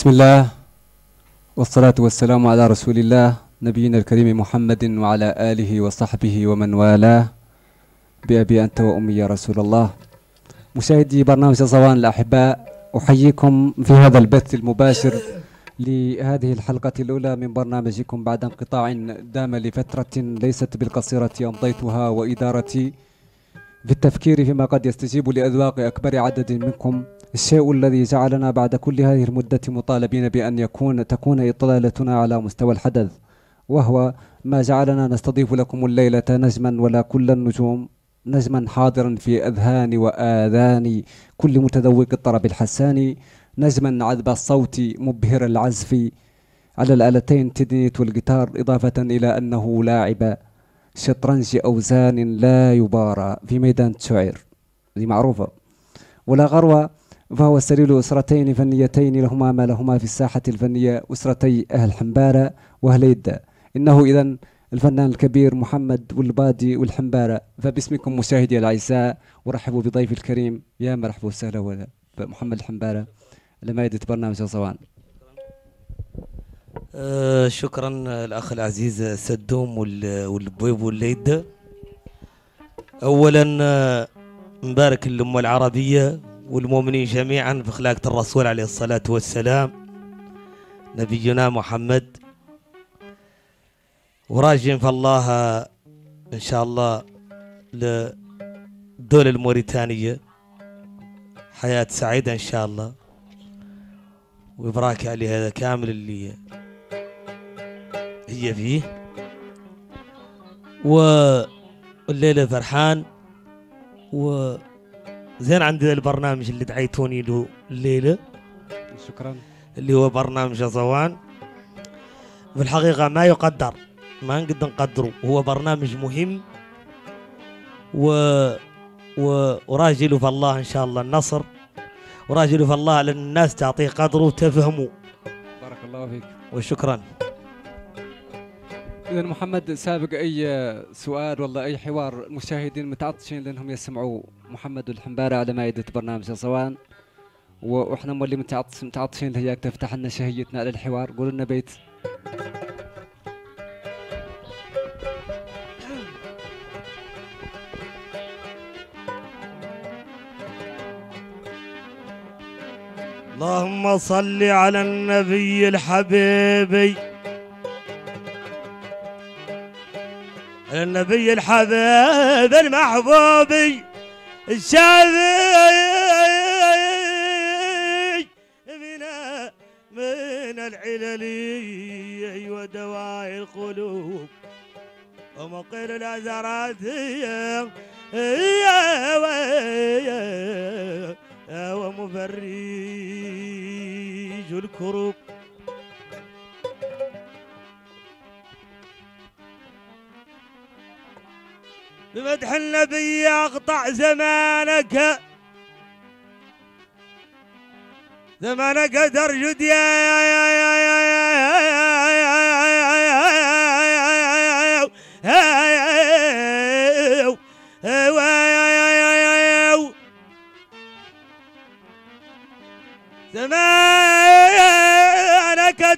بسم الله والصلاة والسلام على رسول الله نبينا الكريم محمد وعلى آله وصحبه ومن والاه. بأبي أنت وأمي يا رسول الله. مشاهدي برنامج أزوان الأحباء، أحييكم في هذا البث المباشر لهذه الحلقة الأولى من برنامجكم بعد انقطاع دام لفترة ليست بالقصيرة أمضيتها، وإدارتي بالتفكير فيما قد يستجيب لأذواق أكبر عدد منكم، الشيء الذي جعلنا بعد كل هذه المدة مطالبين بأن تكون إطلالتنا على مستوى الحدث، وهو ما جعلنا نستضيف لكم الليلة نجما ولا كل النجوم، نجما حاضرا في أذهان وآذان كل متذوق الطرب الحساني، نجما عذب الصوت مبهر العزف على الآلتين تدنيت والجيتار، إضافة إلى أنه لاعب شطرنج أوزان لا يبارى في ميدان الشعر، هذه معروفة ولا غروة. فهو سليل أسرتين فنيتين لهما ما لهما في الساحة الفنية، أسرتي أهل حمبارة وأهل يدة. إنه إذن الفنان الكبير محمد والبادي والحنبارة. فباسمكم مشاهدي الأعزاء ورحبوا بضيفي الكريم، يا مرحبا وسهلا محمد الحنبارة لمائدة برنامج أزوان. شكرا الأخ العزيز سدوم والبويب والليدة. أولا مبارك الأمة العربية والمؤمنين جميعا بخلاقة الرسول عليه الصلاة والسلام نبينا محمد، وراجعين في الله إن شاء الله للدولة الموريتانية حياة سعيدة إن شاء الله، وإبراك علي هذا كامل اللي هي فيه. والليلة فرحان وزين عندي ذا البرنامج اللي دعيتوني له الليلة، شكرا، اللي هو برنامج أزوان. في الحقيقة ما يقدر، ما نقدر نقدره، هو برنامج مهم وراجل في الله إن شاء الله النصر، وراجل في الله لأن الناس تعطيه قدره وتفهمه. بارك الله فيك وشكرا. إذا محمد سابق أي سؤال ولا أي حوار، المشاهدين متعطشين لأنهم يسمعوا محمد الحنبارة على مائدة برنامج أزوان، وإحنا مولي متعطشين لهياك تفتح لنا شهيتنا على الحوار. قول لنا بيت. اللهم صل على النبي الحبيبي، على النبي الحبيب المحبوبي الشافي بنا من العلل ودواعي القلوب ومقر العذرات ومفرج الكروب. بمدح النبي أقطع زمانك، زمانك درج زمانك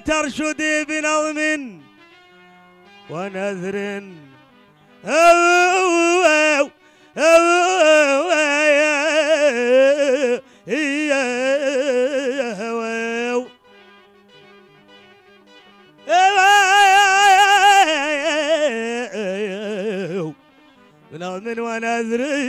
ترشدي بنظم ونذر بنظم ونذر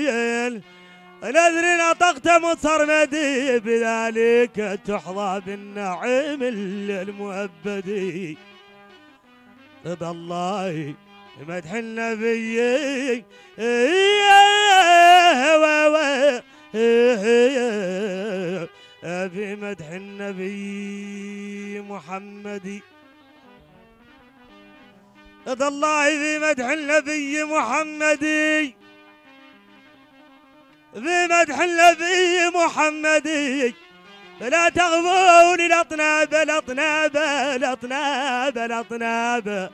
نذر نطقت مصرمدي، بذلك تحظى بالنعيم المؤبدي. رضا الله بمدح النبي بمدح النبي محمد، رضا الله بمدح النبي محمدي، بمدح النبي محمدي. فلا تغفوني الأطناب الأطناب الأطناب الأطناب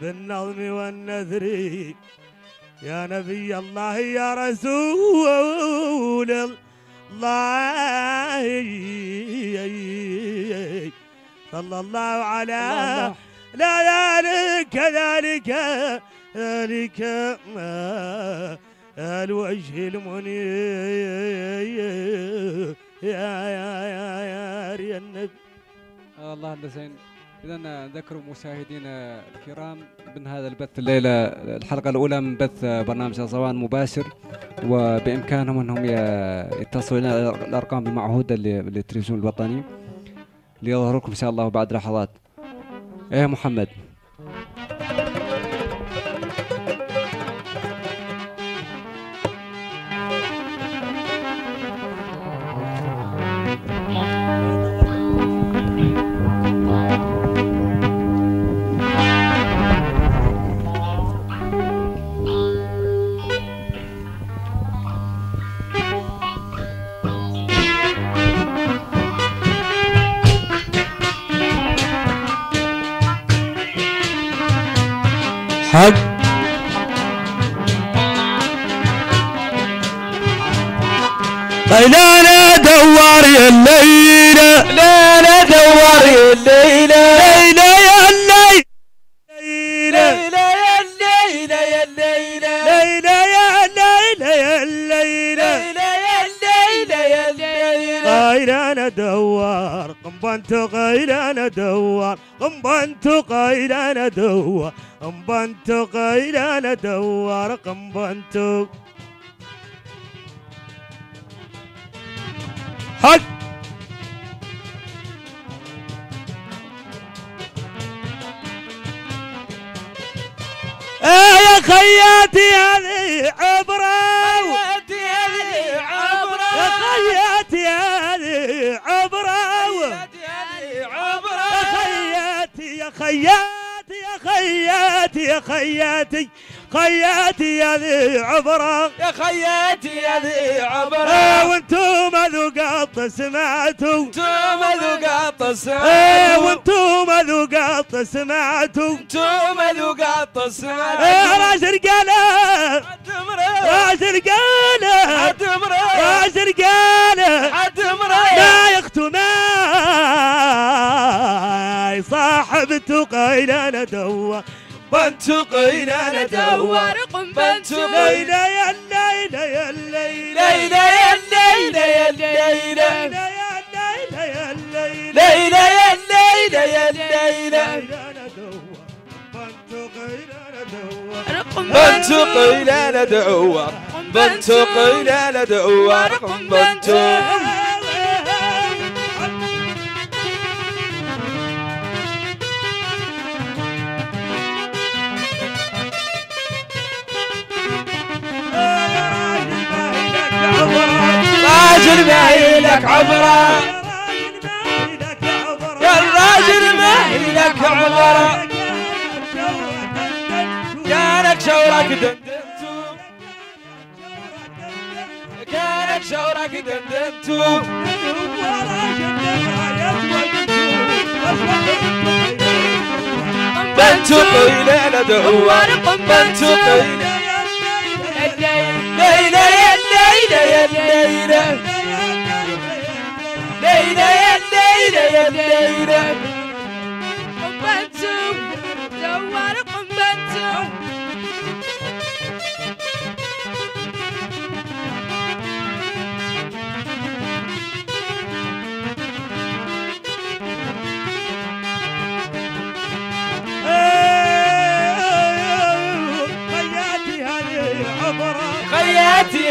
بالنظم والنذر، يا نبي الله يا رسول الله صلى الله على لا ذلك ذلك الوجه المنير يا النبي. الله الحسين. إذا نذكر مشاهدينا الكرام من هذا البث الليلة الحلقة الأولى من بث برنامج أزوان مباشر، وبإمكانهم أنهم يتصلوا إلى الأرقام المعهودة للتلفزيون الوطني ليظهر لكم إن شاء الله بعد لحظات. إيه محمد ليلى دوري الليلة، ليلى دوري الليلة، ليلى يا الليلة، ليلى يا الليلة، ليلى يا الليلة، ليلى يا الليلة. غيلان ادور قنبنت، غيلان ادور قنبنت، غيلان ادور قنبنت، غيلان ادور قنبنت. حق يا خياتي هذه عبرة، يا خياتي هذه عبرة، يا خياتي يا خياتي يا خياتي يا خياتي خياتي يا ذي عبرة، يا خياتي يا ذي عبرة. وانتم ذوقاط سمعتوا، انتم ذوقاط سمعتوا، وانتم ذوقاط سمعتوا، انتم ذوقاط سمعتوا. راس رجاله راس رجاله راس رجاله ما يختماي صاحبته قيلانه دوا بنتو قيلانة دوار بنتو قيلة يا الليلة يا الليلة ليلة يا الليلة يا الليلة ليلة يا الليلة يا الليلة بنتو قيلانة دوار بنتو قيلانة دوار بنتو. الراجل ما إلك عبرة، يا الراجل ما إلك عبرة، كانك شورك دندنتو، كانك شورك دندنتو. بنتو قيلانة دوار بنتو قيلانة ليلى يا الليلة يا الليلة ليلى يا الليلة يا الليلة قنبنتو دوار قنبنتو. خياتي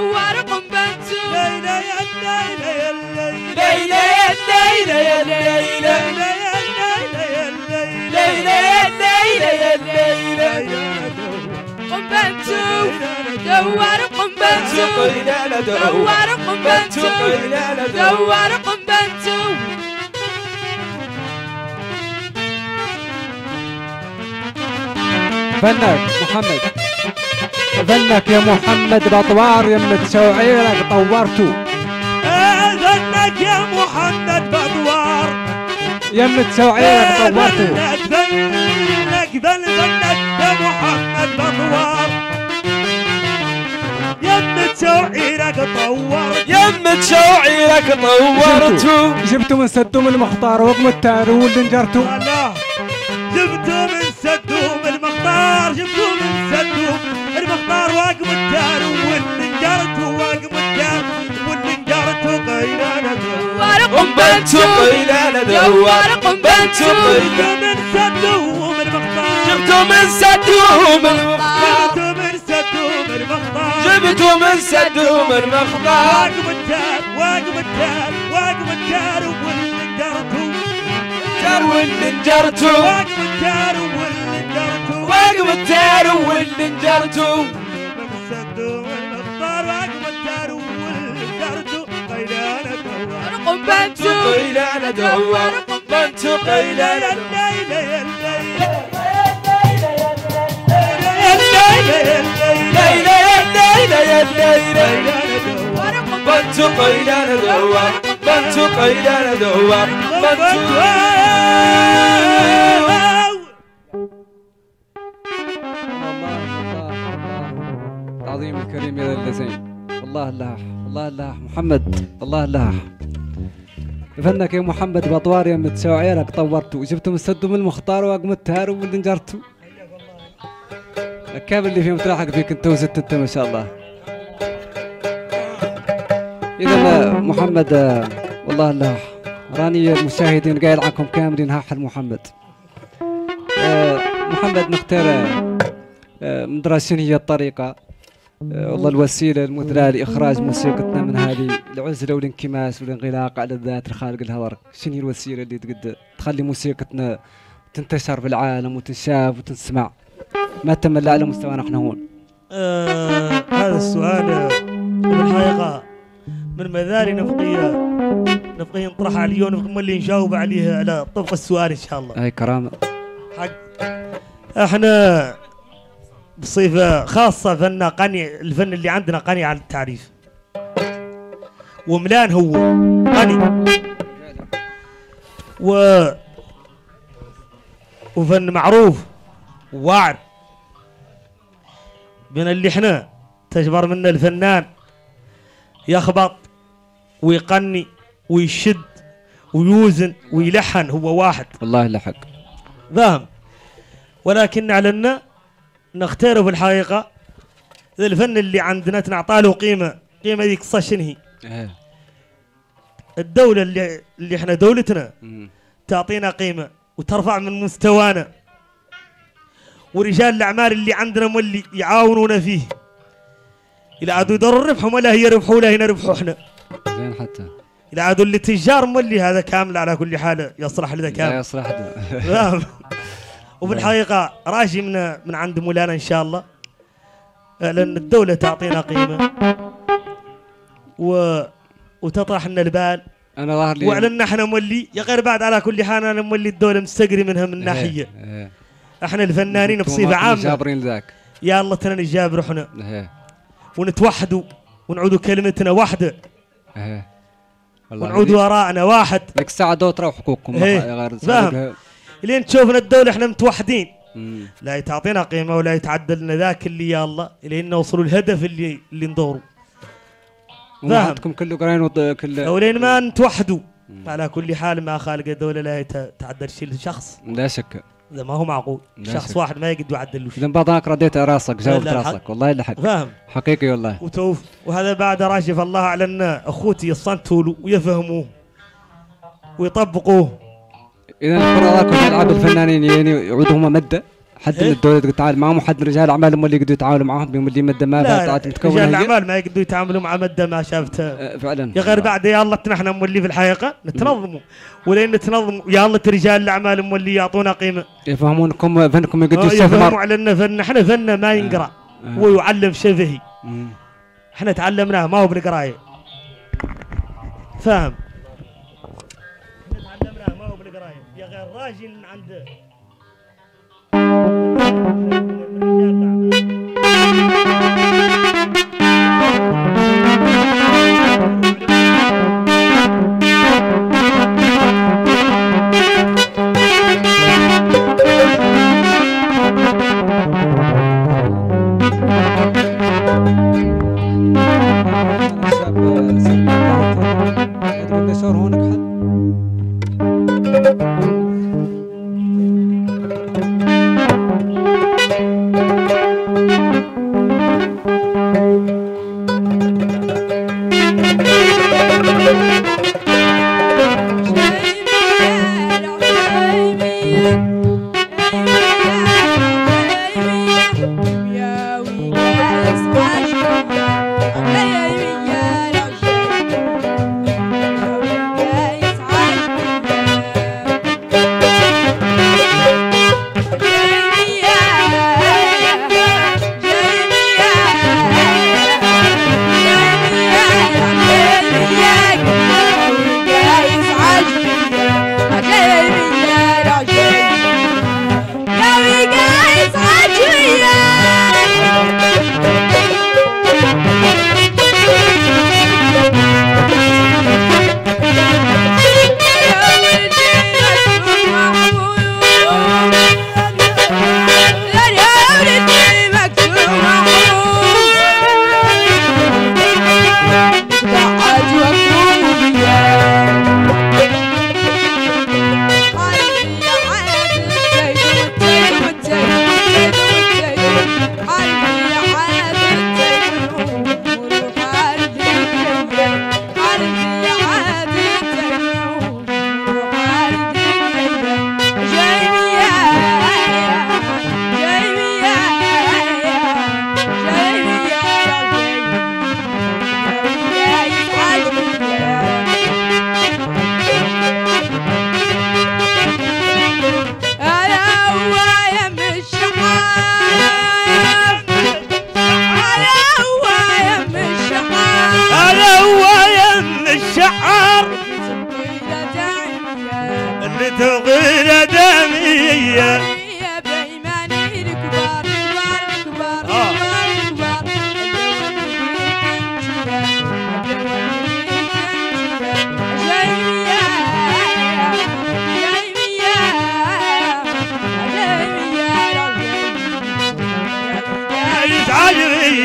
وارقم بنتو ليلى يا الليلى يا الليلى ليلى يا الليلى ليلى يا الليلى يا الليلى قم بنتو دوار قم بنتو دوار قم بنتو دوار قم بنتو. فنك محمد، فنك يا محمد بطوار يم تسوعيرك طورتو. فنك يا محمد بطوار يم تسوعيرك طورتو. فنك فنك يا محمد بطوار يم تسوعيرك طور، يم تسوعيرك طورتو. جبتو من سدوم المختار وقم التارول دنجرتو. جبتو من سدوم المختار، جبتو من سدوم المختار واقم الدار واللي انجرتو، واقم الدار واللي انجرتو قيلانة دوار قنبلتو، قيلانة دوار قنبلتو. جبتو من سدوم المختار، جبتو من سدوم المختار، جبتو من سدوم المختار، جبتو من سدوم المختار، واقم الدار، واقم الدار، واقم الدار واللي انجرتو، واللي انجرتو واقم الدار، واللي انجرتو واقم الدار، واللي انجرتو من سدوم المختار، واقم الدار واللي انجرتو قيلانة دوار قنبلتو، قيلانة دوار قنبلتو، قيلانة الليلة يا الليلة، يا الليلة يا الليلة يا الليلة، دوار قنبلتو، قيلانة دوار قنبلتو، قيلانة دوار قنبلتو. العظيم الكريم يا ذا اللذين، الله الله الله الله محمد، الله الله. فنك يا محمد بطوار يا متساوعيرك طورتو، جبتو من سدوم المختار واقمت هارو واللي انجرتو. الكامل اللي في متلاحق فيك انت وزدت انت ما شاء الله. اذا محمد والله الله راني المشاهدين قايل عنكم كاملين ها حل محمد. محمد نختار مدرسينية الطريقة، والله الوسيلة المثلى لإخراج موسيقتنا من هذه العزلة والانكماس والانغلاق على الذات الخالق الهور. شنو هي الوسيلة اللي تقد تخلي موسيقتنا تنتشر في العالم وتنشاف وتنسمع ما تم إلا على مستوانا احنا هون؟ هذا السؤال بالحقيقة من مذاري نفقية، نبقى نطرح عليه ونبقى اللي نجاوب عليه على طبق السؤال ان شاء الله. اي كرامه حق. احنا بصفه خاصه فننا قني، الفن اللي عندنا قني على التعريف وملان، هو قني وفن معروف وواعر بين اللي احنا تجبر منا الفنان يخبط ويقني ويشد ويوزن ويلحن، هو واحد والله لحق فاهم، ولكن علينا نختاره في الحقيقه الفن اللي عندنا تنعطى له قيمه، قيمه ذيك قصه شنو هي؟ الدوله اللي احنا دولتنا تعطينا قيمه وترفع من مستوانا، ورجال الاعمال اللي عندنا مولي يعاونونا فيه، الا عادوا يضروا ربحهم ولا هي ربحوا ولا هنا ربحوا احنا زين، حتى إذا عادوا اللي تجار مولي هذا كامل على كل حال يصلح لذا كامل، لا يصلح له. وفي الحقيقة راجي من عند مولانا إن شاء الله، لأن الدولة تعطينا قيمة وتطرح لنا البال. أنا ظاهر لي وعلنا إحنا مولي يا غير بعد على كل حال، أنا مولي الدولة مستقري منها من ناحية. إحنا الفنانين بصفة عامة جابرين ذاك، يا الله تنا نجاب روحنا ونتوحدوا ونعودوا كلمتنا واحدة ونعود وراءنا واحد. لك ساعة دو تروح حقوقكم غير فاهم، لين تشوفنا الدولة احنا متوحدين لا يتعطينا قيمة ولا يتعدلنا ذاك اللي يا الله، لين وصلوا الهدف اللي ندوره فاهم، كله قرين وكل ولين ما نتوحدوا على كل حال ما خالق الدولة لا يتعدل شيء لشخص، لا شك إذا ما هو معقول شخص واحد ما يقدر يعدل شيء. إذا بعد هاك رديت راسك جاوبت راسك والله إلا حق فاهم حقيقي والله وتوف. وهذا بعد راجف الله على أن أخوتي يصنتوا ويفهموه ويطبقوه. إذا رأيكم ألعاب الفنانين يعني يعودوا هم مادة حد من الدولة تقدر تتعامل معهم، وحد من رجال أعمالهم اللي يقدروا يتعاملوا معهم بهم اللي مادة ما فاتت متكونة. رجال الأعمال ما يقدروا يتعاملوا مع مادة ما شافتها فعلا يا غير بعد يا الله نحن مولي في الحقيقة نتنظموا، ولين نتنظموا يا الله رجال الأعمال مولي يعطونا قيمة يفهمونكم فنكم يقدروا يشوفوا يفهموا علينا فن، احنا فننا ما ينقرأ ويعلم شفهي، احنا تعلمناه ما هو بالقراية فاهم، احنا تعلمناه ما هو بالقراية يا غير راجل عند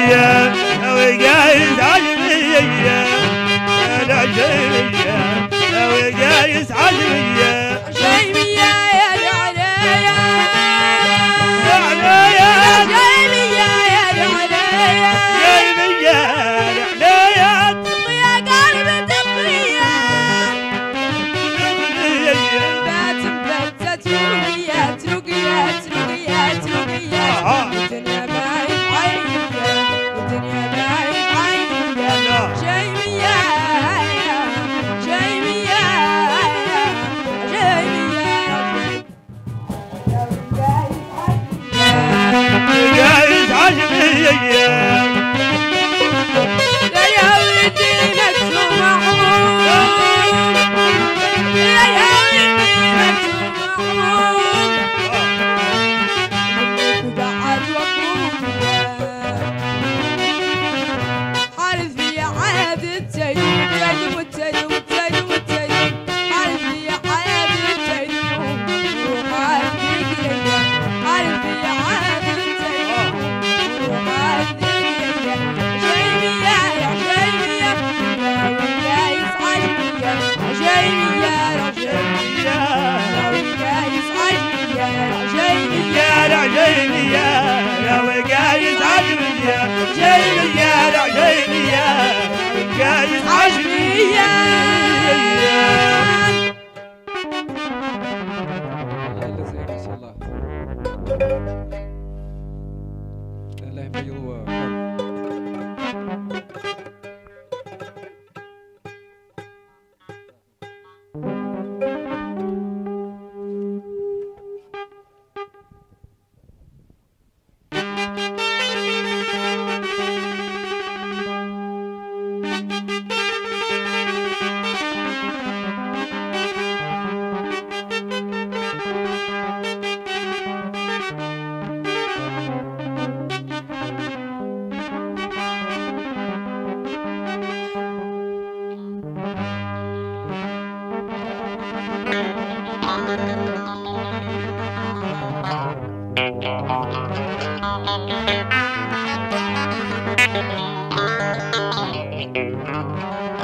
علمية وجايز علمية العجمية وجايز علمية عجمية يا العليا يا عليا عجمية يا العليا عجمية العليا تقيا قلب تقيا بات مبتت رقية رقية رقية رقية والدنيا باين عينية والدنيا باين عينية جايبية جايبية جايبية جايز عجمية يا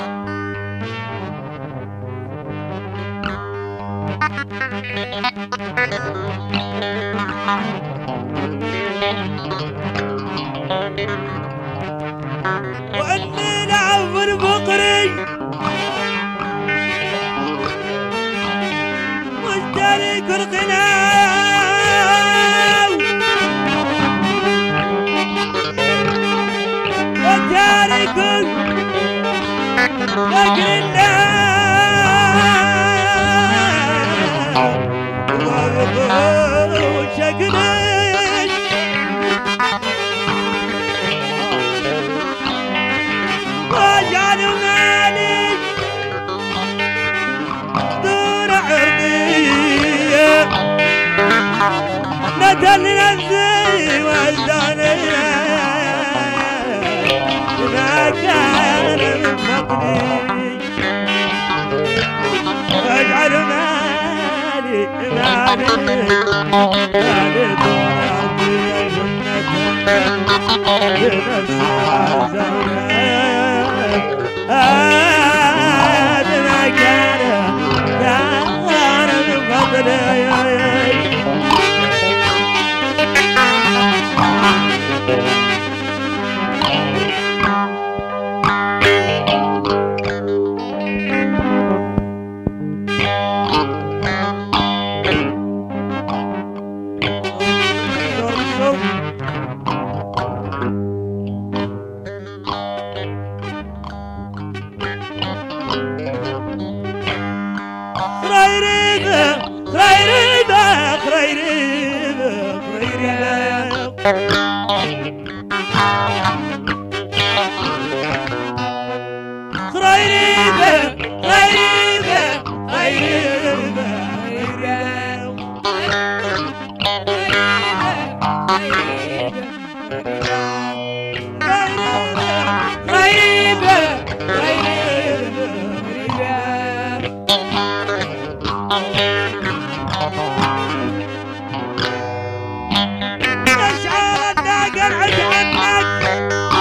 ولدي مكتومة يا ولدي مكتومة نشعر الداقة عد عدك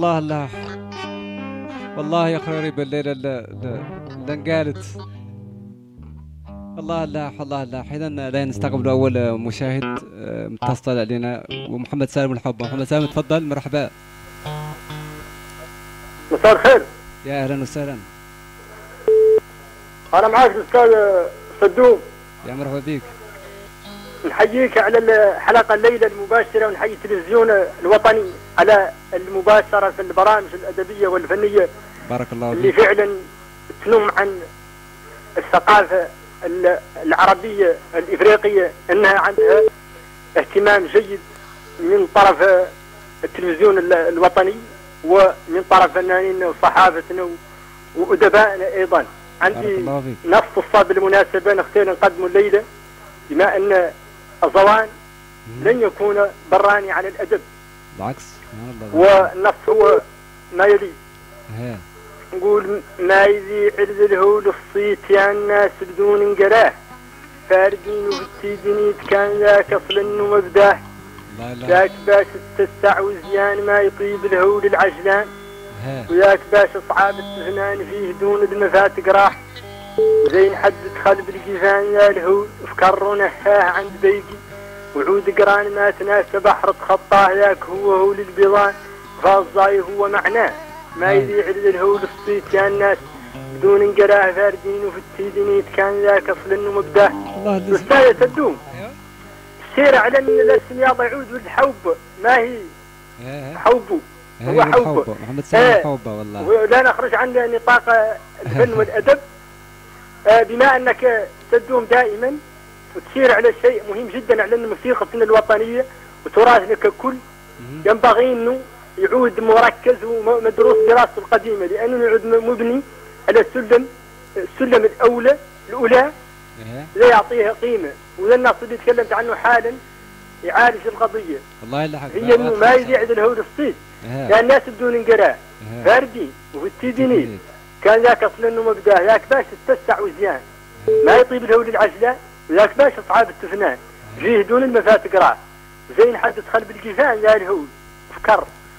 والله لا والله يا قريب الليله لا انقالت. الله لا والله لا. اذا لا نستقبل اول مشاهد متصل علينا ومحمد سالم الحبه. محمد سالم تفضل مرحبا. مساء الخير. يا اهلا وسهلا. انا معاك الاستاذ صدوق. يا مرحبا بك. نحييك على الحلقه الليله المباشره ونحيي التلفزيون الوطني على المباشره في البرامج الادبيه والفنيه. بارك الله فيك. اللي فعلا تنم عن الثقافه العربيه الافريقيه انها عندها اهتمام جيد من طرف التلفزيون الوطني ومن طرف فنانين وصحافتنا وادبائنا ايضا. عندي نفس الصاد بالمناسبه نختار نقدمه الليله بما ان أزوان لن يكون براني عن الادب. بالعكس والنص هو ما يلي. نقول ما يذيع الهول الصيت يا الناس بدون انقراه فاردين وفتي دنيت كان ذاك اصلا ومبداه ذاك باش التسع وزيان ما يطيب الهول العجلان وياك باش اصعاب التهنان فيه دون المفات قراح زين حد دخل بالجيفان يا الهول فكروا نهاه عند بيقي وعود قران ما تناسى بحر تخطاه ذاك هو هول البيضان فالزاي هو معناه ما يذيع الهول الصيت يا الناس بدون انقراه فاردين وفي التيدينيت كان ذاك اصلا ومبداه. والساية تدوم السير على الاسم يا ضيعود والحوب ما هي حوبو هو حوبه محمد سالم حوبه والله. ولا نخرج عن نطاق الفن والادب بما انك تدوم دائما وتسير على شيء مهم جدا على موسيقتنا الوطنيه وتراثنا ككل ينبغي انه يعود مركز ومدروس دراسته القديمه لانه يعود مبني على السلم الاولى لا يعطيها قيمه. وذا النص اللي تكلمت عنه حالا يعالج القضيه. الله يلحق هي انه ما يزيد الهول الصيت يا الناس بدون انقراه فردي وفي التيدينيت كان ذاك اصلا ومبداه ذاك باش تتسع وزيان ما يطيب الهول العجله وذاك باش اصعاب التفنان فيه دون المفات قراه زين حد دخل بالجفان يا الهول فكر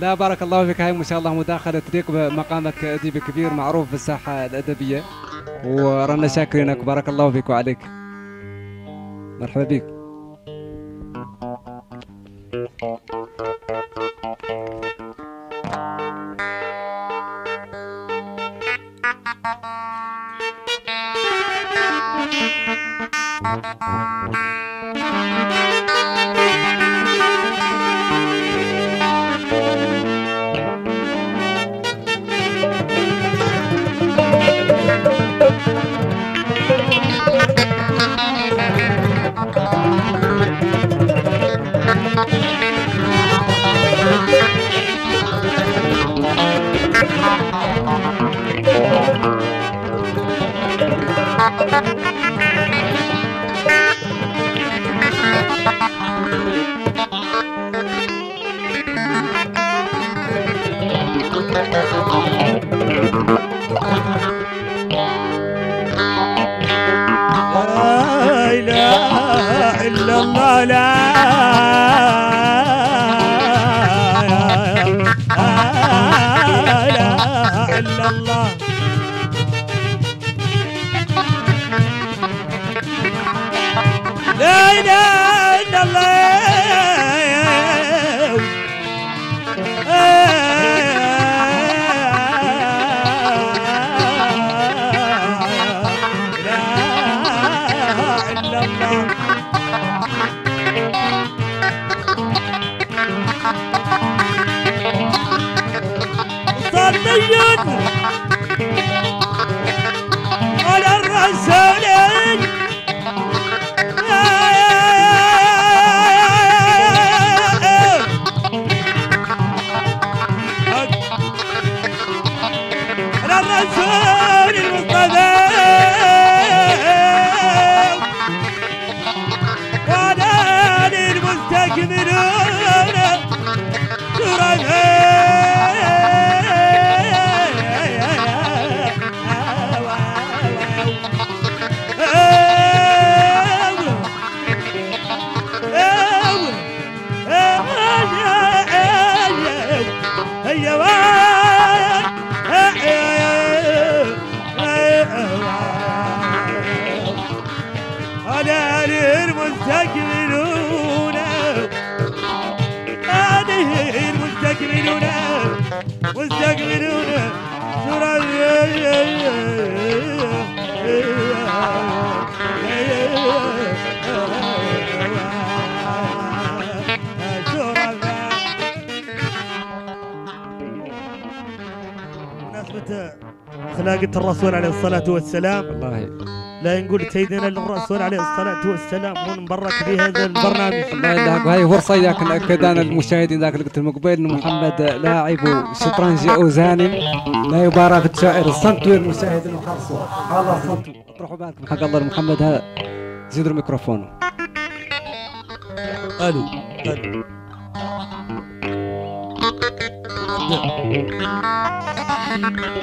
لا بارك الله فيك. هاي ما شاء الله مداخلة تليق بمقامك أديب كبير معروف في الساحة الأدبية ورانا شاكرينك. بارك الله فيك وعليك. مرحبا بك. المستقبلون أني المستقبلون مستقبلون بمناسبة خلاقة الرسول عليه الصلاة والسلام الله لا نقول سيدنا الرسول عليه الصلاة والسلام ونبرك بهذا البرنامج. الله يلعب هاي فرصة ياك نأكد أنا المشاهدين ذاك الوقت المقبل أن محمد لاعب شطرنج وزانم لا يبارى في الشاعر الصمتوي المشاهد المحرصة الله الصمتوي اطرحوا بالكم حق الله محمد ها زيدوا الميكروفون. ألو ألو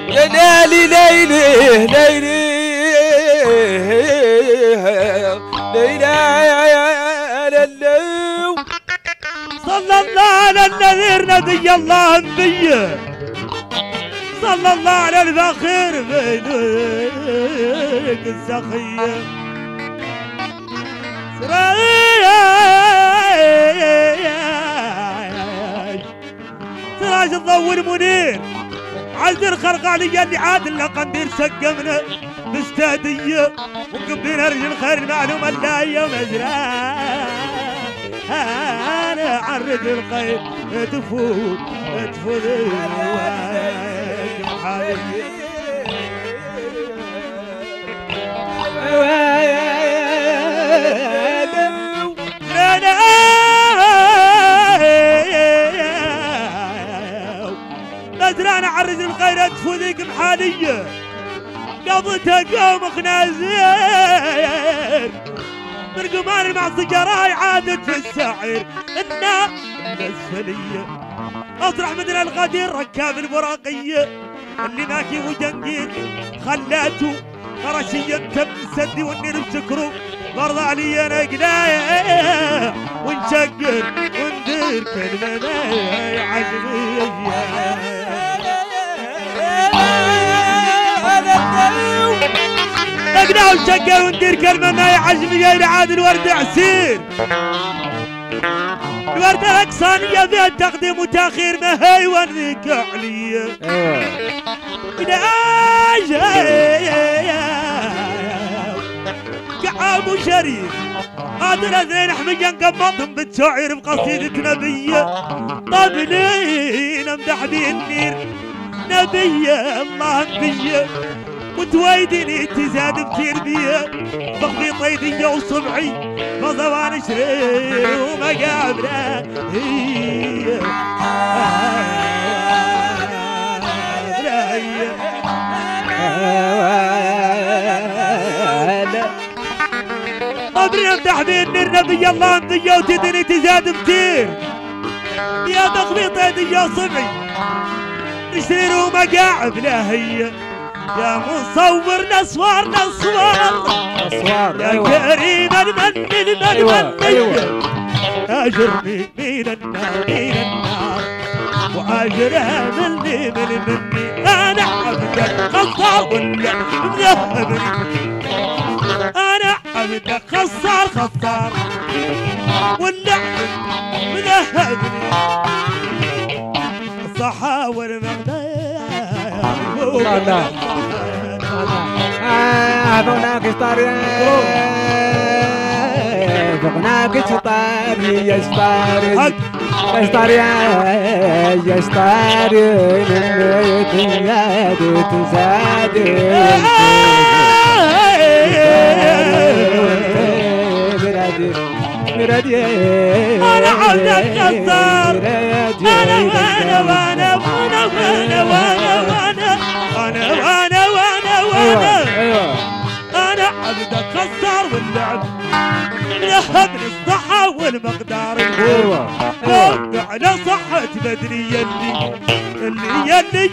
يا ليلي ليلي ليلي صلى الله على النذير نبي الله انبيه صلى الله على الفخير فيك السخيه سراج الضو المنير عزل الخرقانيه اللي عاد القنديل سقمنا مستهديه ومقبلين ارجل الخير المعلومه لا يوم انا عرض الخير تفوت تفوت نزرعنا عرض الخير تفوتك محاليه قضتك يوم خنازير بالقمار مع سجراي عادت في السعير النار الاسفليه اطرح مثل الغدير ركاب البراقيه اللي ماكي وجنقيد خلاته فرشيا كم سدي والنيل بشكره برضه علي انا قنايه ونشقر وندير كلمنا يا عزميه نقنع ونشقى وندير كلمة ما يعجبني العاد الورد عسير الورد الأقصانية فيها تقديم وتأخير ما هي ونيك عليا كعاب وشريف قادر اثنين حمية نقبضهم بالشعير بقصيدة نبية طبلين امدح بيه النير نبية الله نبية وتويدني تزاد بكير بيا بخبي طيدية وصبعي فضوان شرير ومقابلة هي قبري امدح بيني النبي الله نبية وتدني تزاد بكير يا بخبي طيدية وصبعي شرير ومقابلة هي يا مصورنا صورنا صور يا كريم من اجرني من النار واجرها مني انا عبدك خصال ولا مذهبني انا عبدك خصال ولا مذهبني الصحاور لا لا أبونا كستاري أبونا كستاري يستاري أنا عبدك خسار واللعب يهبني الصحة والمقدار على صحة بدري يلي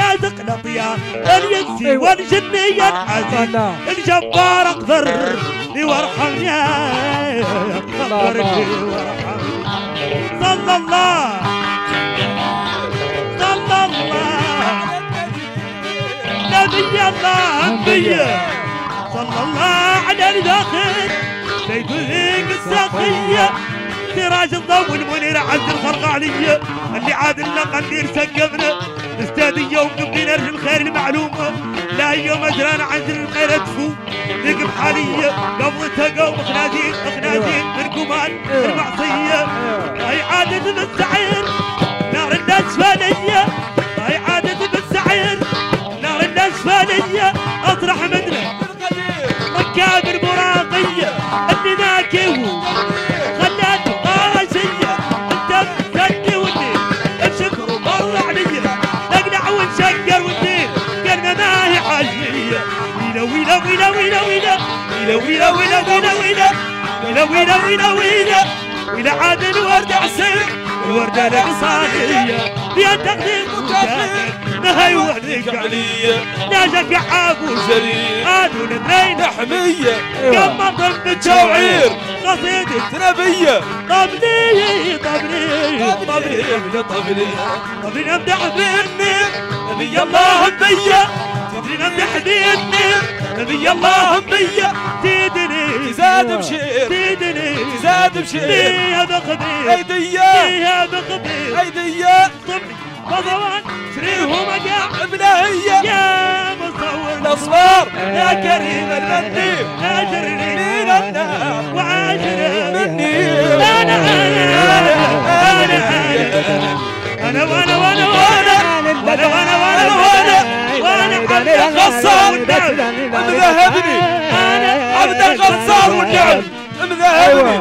رازقنا طيار اليسي والجني العزيز الجبار اقدرني وارحمني اقدرني وارحمني صلى الله نبي الله انبياء صلى الله على الفخر ليدليك الساقية سراج الضو والمنير عند الخرقعلية اللي عاد لنا قندير سقفنا استادية ومبقينا رجل الخير المعلومة لا هي مجرانا عند الخير تفو لك بحالية قبضتها قوم خنازير خنازير من كمان المعصية هاي عادة بالسعير نار الاسفلية هاي عادة بالسعير نار الاسفلية اطرح مدنة مكابر براقية اللي ناكيو خلاتو قارشية انت بتسكي والدين بشكر وبرع ليا نقنع ونشكر والدين قلنا ما هي حاجية ويلا ويلا ويلا ويلا ويلا ويلا ويلا ويلا ويلا ويلا ويلا ويلا ويلا ويلا عاد الورد عسير الوردة العصانية فيها تقديم متكامل نهي وهنيك عليا ناجك يا عابو جرير قالوا لبنين حمية قمطن بالشوعير قصيدة تربية طبلي طبلي طبلي طبلي طبلي نمدح بالنير نبي اللهم بيا تدري نمدح بالنير نبي اللهم بيا تدري تزاد بشير تدري تزاد بشير بيها بخبير ايديا ايديا طبي بضوان شريهم اجاع ابنهية يا مصور الاصفار يا كريم المنديل اجرني من النار واجري مني انا وانا وانا وانا عبد الغصار والنعم مذهبني عبد الغصار والنعم مذهبني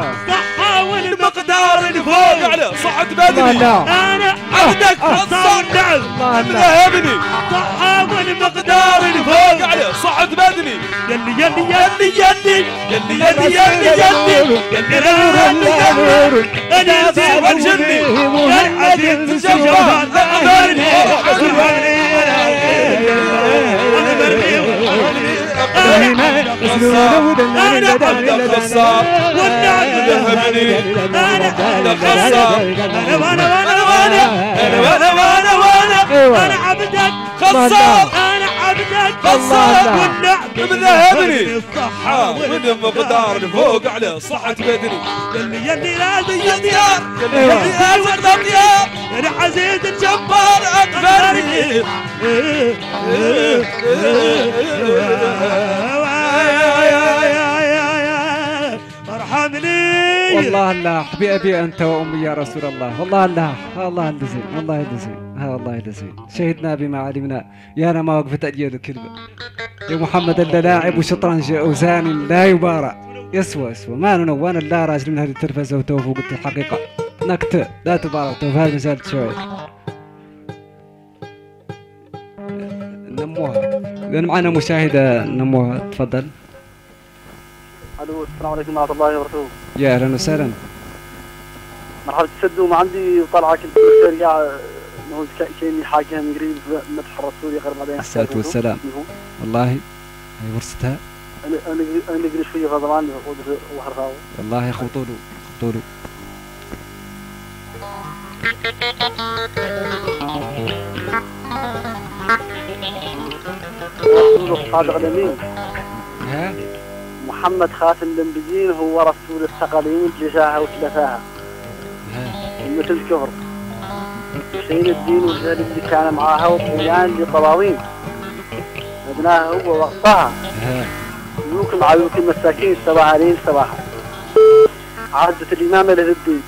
مقدار اللي فوق على صحة بدني أنا عبدك غصار نعم مذهبني طحاول مقدار اللي فوق على صحة بدني يلي يلي يلي يلي يلي يلي يلي يلي يلي يلي أنا أسير والجني العديد الجبار أمرني أنا عبدك غصار والنعم مذهبني أنا عبدك غصار أنا وأنا وأنا وأنا أنا وأنا وأنا وأنا أنا عبدك غصار أنا عبدك غصار والنعم مذهبني الصحة من مقدار فوق على صحة بدني يلي يلي لازم يا ديار يلي لازم يا ديار أنا عزيز الجبار أكبرني والله الله حبيبي انت وامي يا رسول الله والله الله الله يجزيك والله يجزيك والله يجزيك شهدنا بما علمنا يا انا ما وقفت اجيال الكلمه يا محمد الا لاعب وشطرنج وزاني لا يبارى يسوى يسوى ما ننوان الا راجل من هذه التلفزه وتوفوا قلت الحقيقه نكت لا تبارى توفى هذه مزال تشوي نموها لان معنا مشاهده نموها تفضل. الو السلام عليكم ورحمه الله وبركاته. يا اهلا وسهلا. مرحبا تسدو ما عندي طلعه كنت سريعه نقول كاني حاجه من قريب مدح الرسول غير بعدين الصلاه والسلام والله هي ورستها انا قريب شويه غضبان وحرقاوي والله خطولو خطولو رسول صادق الامين ها محمد خاتم الانبيين هو رسول الثقلين جشاها وتلفاها أمة الكفر حسين الدين والجهل اللي كان معاها وطغيان لطواوين ابناها هو وقتها ملوك العيوك المساكين سواهرين سواها عادة الإمامة له الدين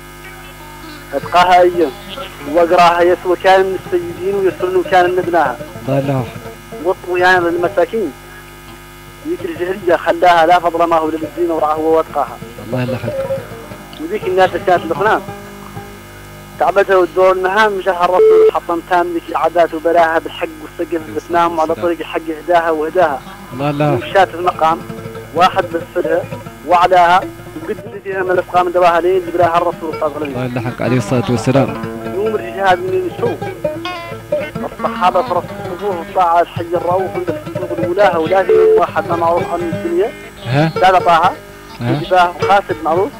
أتقاها أيام وقراها يسوى كان من السيدين ويسرن كان من ابناها والطغيان للمساكين ذيك الجهرية خلاها لا فضل ما هو للدين ورعاه هو واتقاها. الله يلا خير. وذيك الناس اللي كانت الأقنام تعبتها والدور المهام جاها الرسول حطم تام ذيك العادات وبلاها بالحق والسقف بسنام وعلى طريق الحق اهداها وهداها. الله يلا. ومشات المقام واحد بسفلها وعلاها وقد لديها من الأسقام دواها لين جبراها الرسول صلى الله عليه وسلم. الله يلا حق عليه الصلاة والسلام. يوم الجهاد من يشوف الصحابة في رسول الله وطاعة الحي الرؤوف ولاها ولازم واحد معروف عن الدنيا لا طاها وجباه وخاسد معروف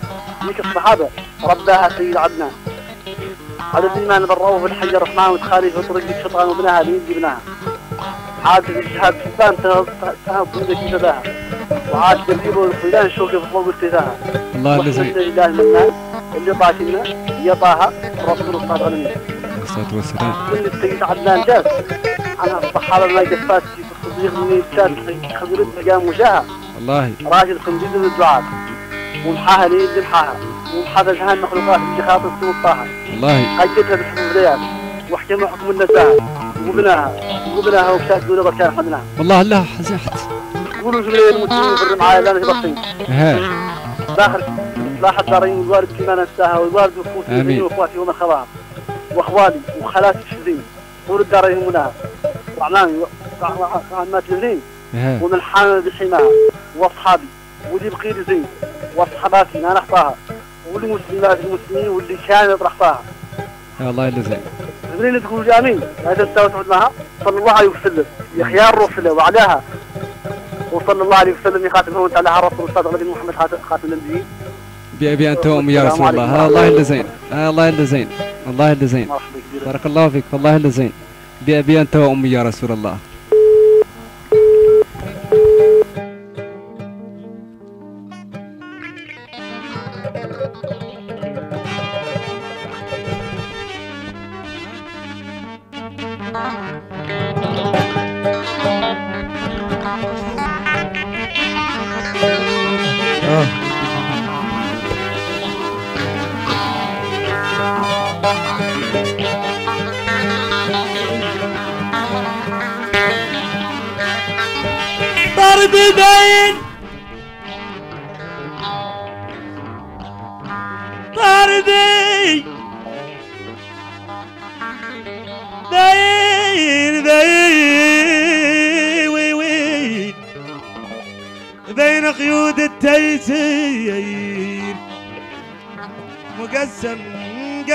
ذيك الصحابه رباها سيد عدنان على الايمان بالروف الحي الرحمن وتخالف طريق الشيطان وابنها لين جبناها عاد الجهاد في الثاني تهب ولدك جباها وعاد تجيبوا كلها نشوف كيف فوق التزاها. الله يجزيك. الحمد لله منان اللي طاش لنا هي طاها ربنا وصاد غنمنا. عليه الصلاة والسلام. كل تقيس عدنان جاز. أنا الصحارى ما جفات في الصديق مني كان خبرت مقام وجاها. والله. راجل خنزير للدعاء ومحاها لي اللي محاها ومحاها جهان المخلوقات اللي خاطر سوى طاها. والله. حجتها بالحمد لله وحكمنا حكم النزاهة وجبناها وشاهدوا لنا بركان حملناها. والله لا حزحت. يقولوا جبريل المسلمين في معايا لا نهبطين. اها. داخل لاحظ دارين والوالد كما ننساها والوالد وخوتي واخواتي ومن خلاهم واخوالي وخالاتي الشذين ورد دارين منها وعمامي وعمات الزين ومن حامل بحماها واصحابي واللي بقي لي زين واصحاباتي انا احطاها والمسلمات المسلمين واللي كان برحطاها. الله يجزيك. جبريل تقول جامين هذا التوت عندها صلى الله عليه وسلم يا خيار رسله وعلاها وصلى الله عليه وسلم يخاتمه وانت على رسول الله صلى الله عليه وسلم محمد خاتم النبيين بأبي أنت وأمي يا رسول الله. الله إلا زين. الله إلا زين. الله إلا زين. بارك الله فيك. والله إلا زين. بأبي أنت وأمي يا رسول الله.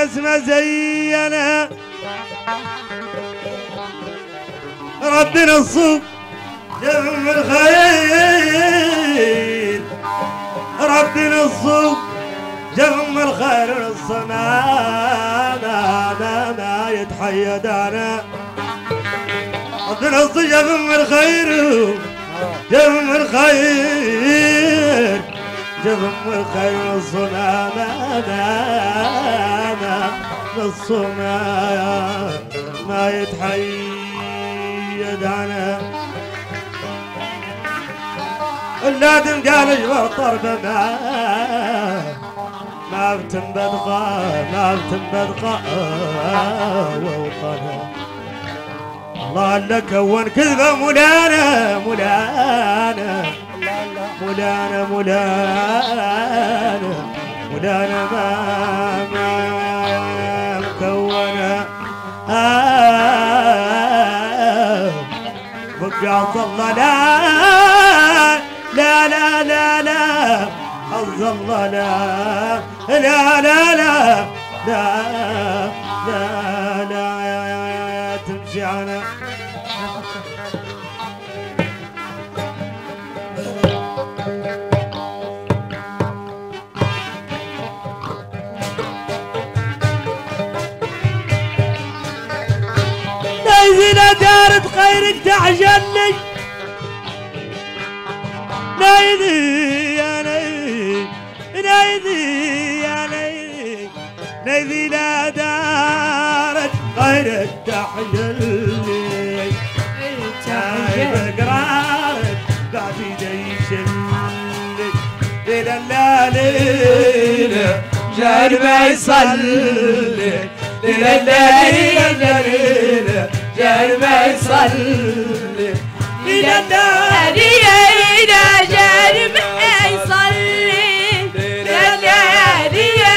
قسمة زينا ربنا الصوب جمع الخير ربنا الصوب جمع الخير الصنانا يتحيدانا ربنا الصوب جمع الخير جمع الخير جبم الخير صنانا نصنا ما يتحيد عنا اللادم قال اجبر طربنا ما بتنبت غا ما بتنبت غا ووطنا الله اللي كون كذبه مولانا مولانا مولانا مولانا مولانا ما مكونا بقى ظل لا لا لا لا لا ظل لا لا لا لا لا لا لا تمشي على غيرك تعجلني نايذي يا نايذي نايذي يا نايذي نايذي لا دارت غيرك تعجلني جايب قرارك بعد جيشني ليلة لا ليلة جايب يصلي ليلة لا ليلة جاي ما يصلي ليلة ليلة جاي ما يصلي ليلة ليلة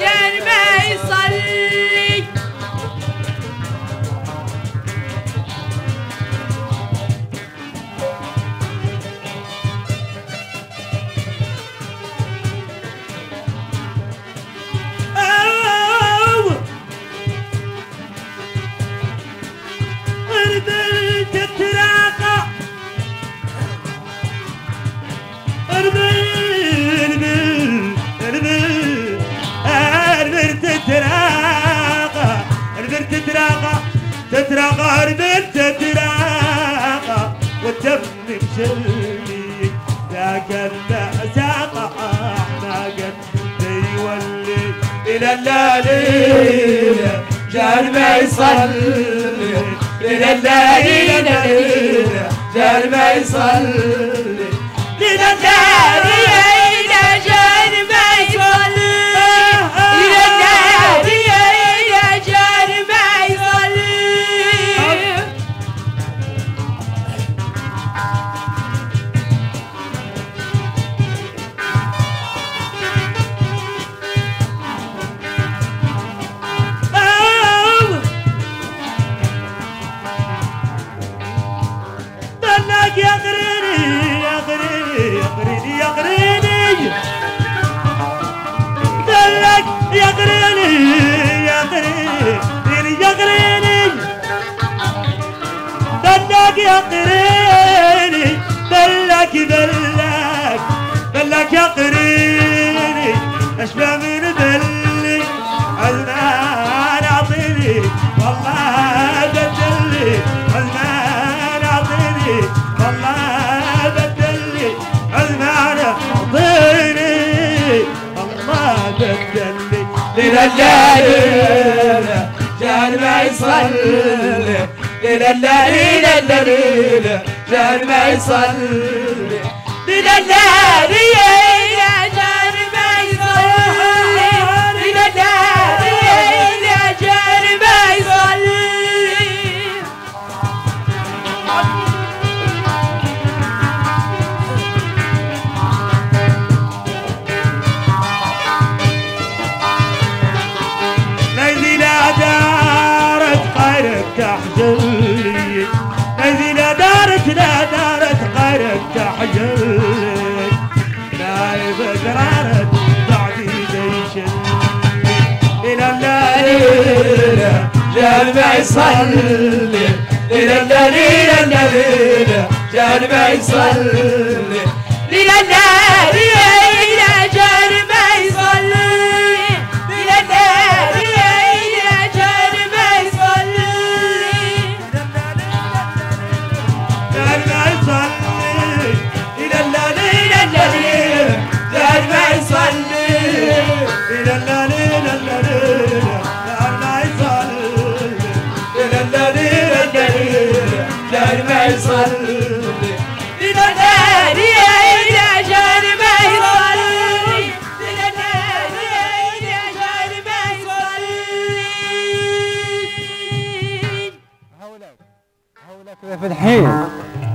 جاي ما يصلي جال ما يصلي من الليل جال ما يصلي من الليل جال ما يصلي من الليل جال ما يصلي دلك يا قريني اشبه من دلي علمان اعطيني والله بدلي علمان اعطيني والله بدلي علمان اعطيني والله بدلي ليلة الليلة جال ما يصلي ليلة الليلة جال ما يصلي ليلة الليلة جال ما يصلي ليلة الليلة جال ما يصلي ليلي لا دارت غيرك تحجلي ليلي لا دارت غيرك تحجلي جال ما يصلي ليلة الليلة جال ما يصلي ليلة الليلة جال ما يصلي ليلة الليلة جال ما يصلي جال ما يصلي ليلة الليلة جال ما يصلي ليلة الليلة جال ما يصلي ليلة الليلة جال ما يصلي ليلة الليلة جال ما يصلي هولك ذا في الحين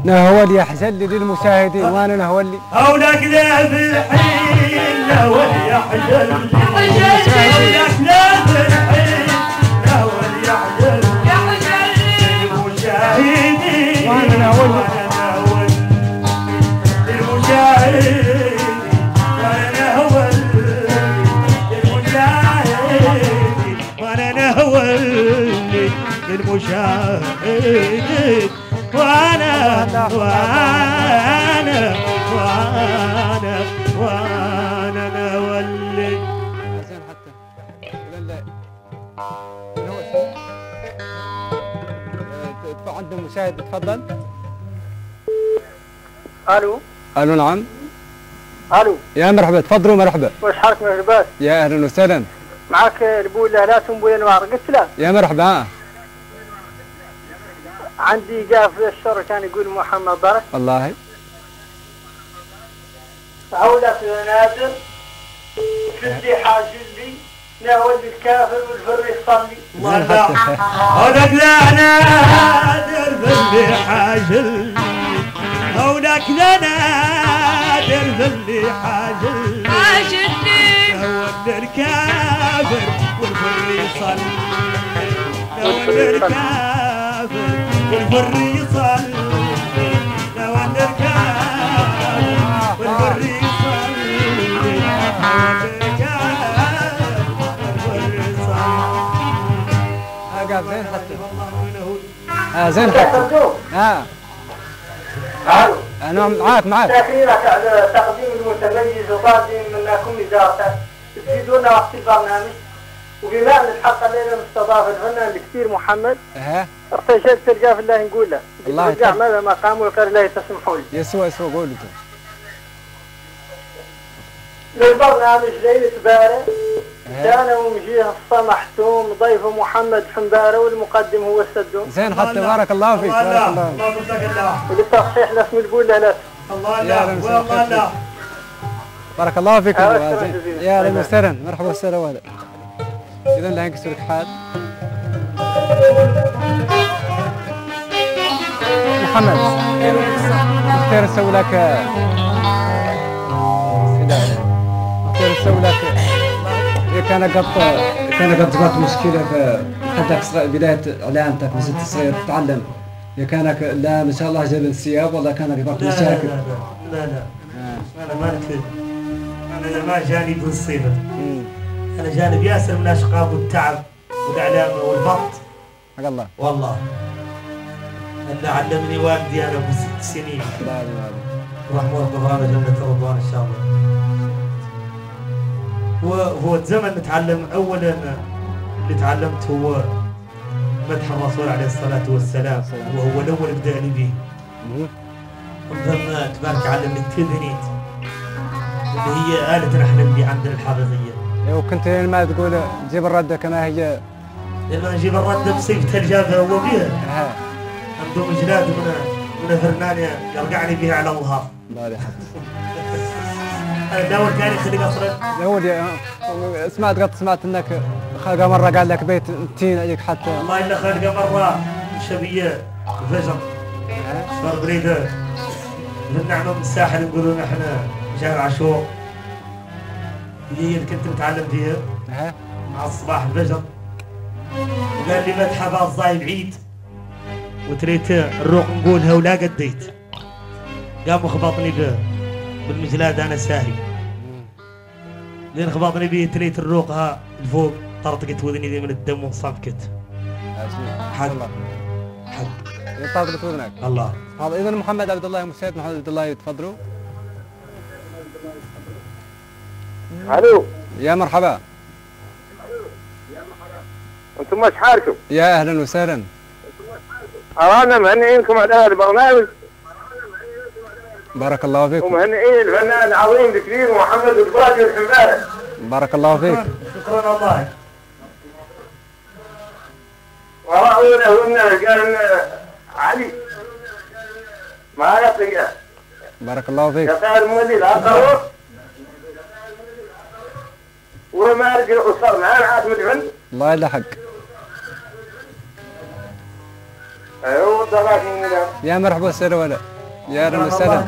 نهول يحزن للمشاهدين وانا نهول لي هولك ذا في الحين نهول يحزن للمشاهدين وانا اول المجاهد وانا اول المجاهد وانا اول المجاهد وانا اولي حسين حتى عندنا مشاهد تفضل. الو الو نعم الو يا مرحبا تفضلوا مرحبا وش حالك من الرباط؟ يا اهلا وسهلا معك البول لهلات ومبول انوار قلت له يا مرحبا عندي جاء في الشر كان يقول محمد برك والله هولك يا نادر كل حاجه لي نهول الكافر والفريق صلي الله لا هولك لا نادر باللي حاجل هولك لا نادر باللي حاجل حاجلي نهول الكافر والفريق صلي نهول الكافر والفريق صلي نهول الكافر والفريق صلي زين حتى زين حتى انا معاك تشكرك على تقديم المتميز وقادم منكم اجابه تزيدونا وقت البرنامج وبما ان الحلقه الليله مستضافه الفنان الكثير محمد ارتجلت تلقاه في الله نقول له الله يرجع ماذا مقامه ويقر لا تسمحوا لي يسوى قول للبرنامج ليلة بارة انا ومجيه الصمحتوم ضيفه محمد الحنبارة والمقدم هو السدوم. زين حتى بارك الله فيك. الله الله الله بارك الله. وللتصحيح لازم تقول له لا. الله الله والله لا. بارك الله فيك يا اهلا وسهلا. مرحبا وسهلا وهلا. اذا لا نكسر الحال. محمد اختار نسوي لك كان قد تقعد مشكله في بدايه اعلامتك وزدت صغير تتعلم يا كانك لا ما شاء الله جاب انسياب ولا كانك قد مشاكل. لا لا لا انا ما نكذب، انا ما جاني بالصيبه، انا جانب ياسر من الاشقاء والتعب والاعلام والبط حق الله. والله انا علمني والدي انا ابو 6 سنين رحمه الله جنه رضوان ان شاء الله. وهو الزمن نتعلم، اولا اللي تعلمت هو مدح الرسول عليه الصلاه والسلام وهو الاول بداني به. ومن ثم تبارك على التلفنيت اللي هي اله نحن اللي عندنا الحقيقيه. وكنت ما تقول جيب الرده كما هي، لما نجيب الرده بصيغتها اللي جابها هو بها. عندهم جلاد من فرنان يرقعني بها على ظهره. الأول ثاني خليك أصلاً. الأول سمعت أنك خلقة مرة قال لك بيت تين عليك حتى. والله إلا خلقة مرة شبيه فجر شهر بريدة نعمة من الساحل يقولون إحنا جامع عاشور اللي هي اللي كنت متعلم فيها مع الصباح الفجر. وقال لي ما تحب الصايب عيد وتريت نروح نقولها ولا قديت. قام خبطني به بالمجلاد انا ساهي لين خبطني به تريت الروقها الفوق طرطقت وذني دي من الدم وانصبكت. حد طرطقت وذنك. الله سبحان الله. اذا محمد عبد الله مساعد محمد عبد الله تفضلوا. الو يا مرحبا. انتم ايش حالكم؟ يا اهلا وسهلا. ارانا مهنئينكم على هذا البرنامج. بارك الله فيك. ومهنئين الفنان العظيم الكريم محمد الحنبارة. بارك الله فيك. شكرا والله. وراء له قال علي ما يطلق. بارك الله فيك. قال المولد اخر وما رجع وصار معاه عاصم الفن. الله يلحق. ايوه دراك يا مرحبا وسهلا ولا. يا اهلا وسهلا.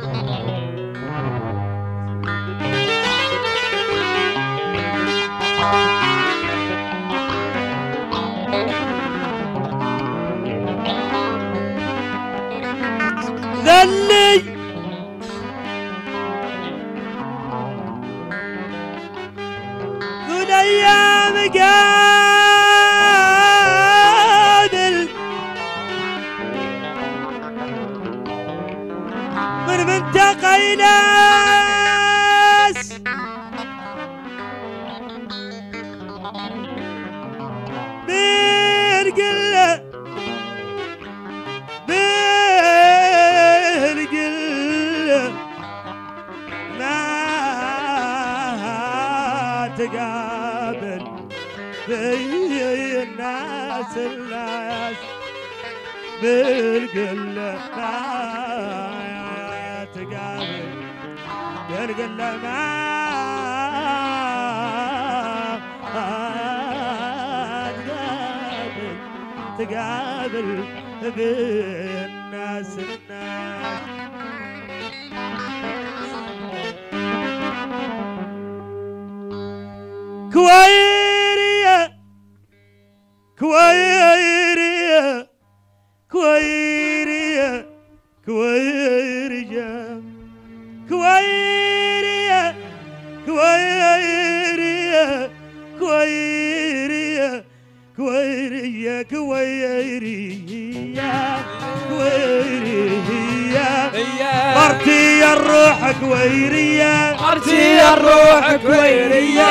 ذلي ذو أيام قابل من منطقة إلاس بير قلة في الناس الناس بالقلة ما تقابل بالقلة ما تقابل تقابل بالناس الناس. كويس كويريا كويريا كويريا كويريا كويريا كويريا كويريا كويريا كويريا. الروح كويرية مرتي يا الروح كويرية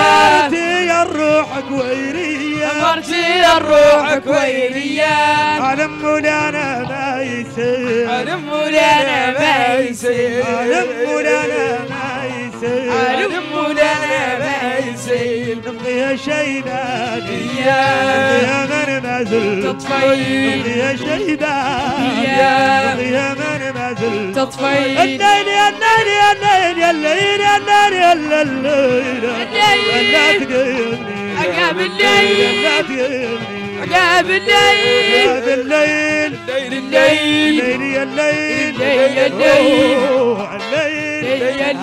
مرتي يا الروح كويرية مرتي يا الروح كويرية على مولانا ما يصير على مولانا ما يصير على مولانا ما يصير على مولانا ما يصير نبغيها شيبانية نبغيها منمازل تطفي نبغيها شيبانية نبغيها منمازل تطفي يا الليل يا الليل يا الليل يا الليل لا تقيمني عقاب الليل لا تقيمني عقاب الليل الليل الليل يا الليل يا الليل الليل يا الليل يا الليل عقاب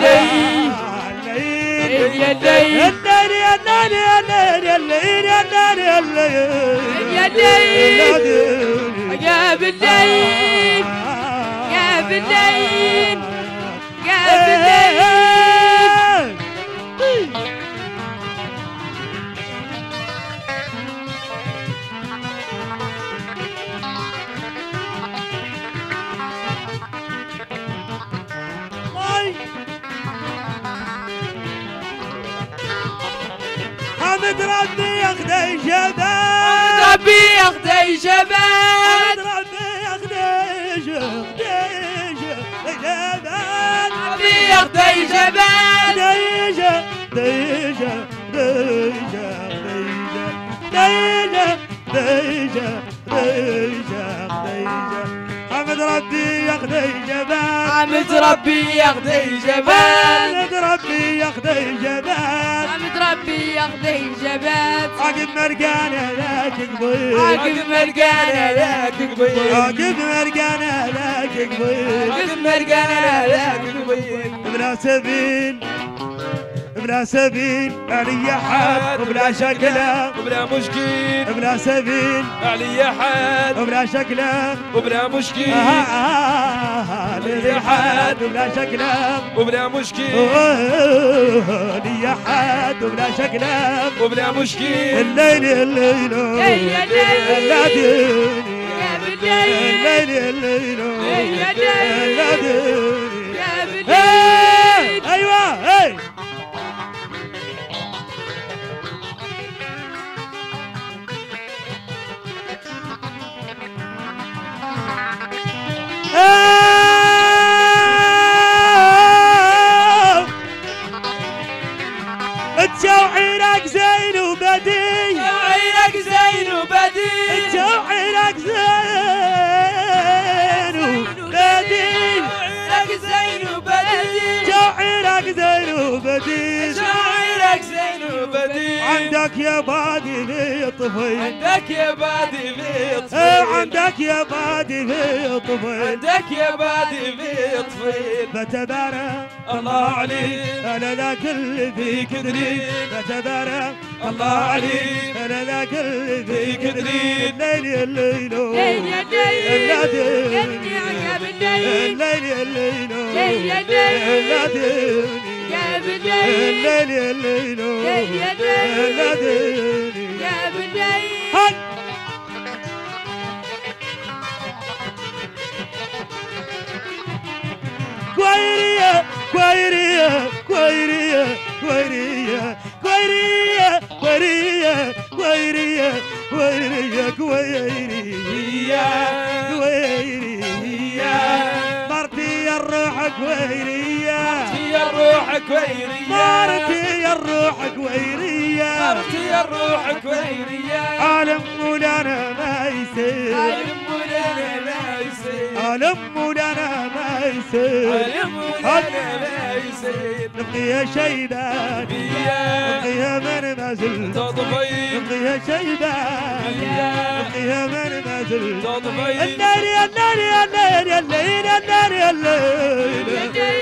الليل عقاب الليل حمد ربي ياخدي جبل حمد ربي ياخدي جبل حمد ربي ياخدي جبل ياخدي جبال ديجا ديجا ديجا ديجا ديجا ديجا حمد ربي ياخدي جبال حمد ربي ياخدي جبال حمد ربي ياخدي جبال حمد ربي ياخدي جبال عقب مرقانة لا تقبل عقب مرقانة لا تقبل عقب مرقانة لا تقبل عقب مرقانة لا تقبل بلا سبيل بلا سبيل علي حد وبلا شكله وبلا مشكيل بلا سبيل علي حد وبلا شكله وبلا مشكيل علي حد وبلا شكله وبلا مشكيل علي حد وبلا شكله وبلا مشكيل الليل الليل الليل تجوعينك زين وبدي تجوعينك زين وبدي تجوعينك زين وبدي تجوعينك زين وبدي تجوعينك زين وبدي تجوعينك زين وبدي عندك يا بادي في طفل عندك يا بادي في طفل عندك يا بادي في طفل عندك يا بادي في طفل بتبارك الله عليك انا ذاك اللي في قدري بتبارك الله عليك انا ذاك اللي في قدري الليل يا الليل يا الليل كويرية كويرية كويرية كويرية كويرية كويرية كويرية كويرية كويرية مرتي يا الروح كويرية مرتي يا الروح كويرية مرتي يا الروح كويرية مرتي يا الروح كويرية عالم مولانا ما يصير عالم مولانا ما يصير عالم مولانا ما يصير عالم مولانا ما يصير نبغيها شيبانية نبغيها منمازل تطفي نبغيها شيبانية نبغيها منمازل تطفي الليل يا الليل يا الليل يا الليل يا الليل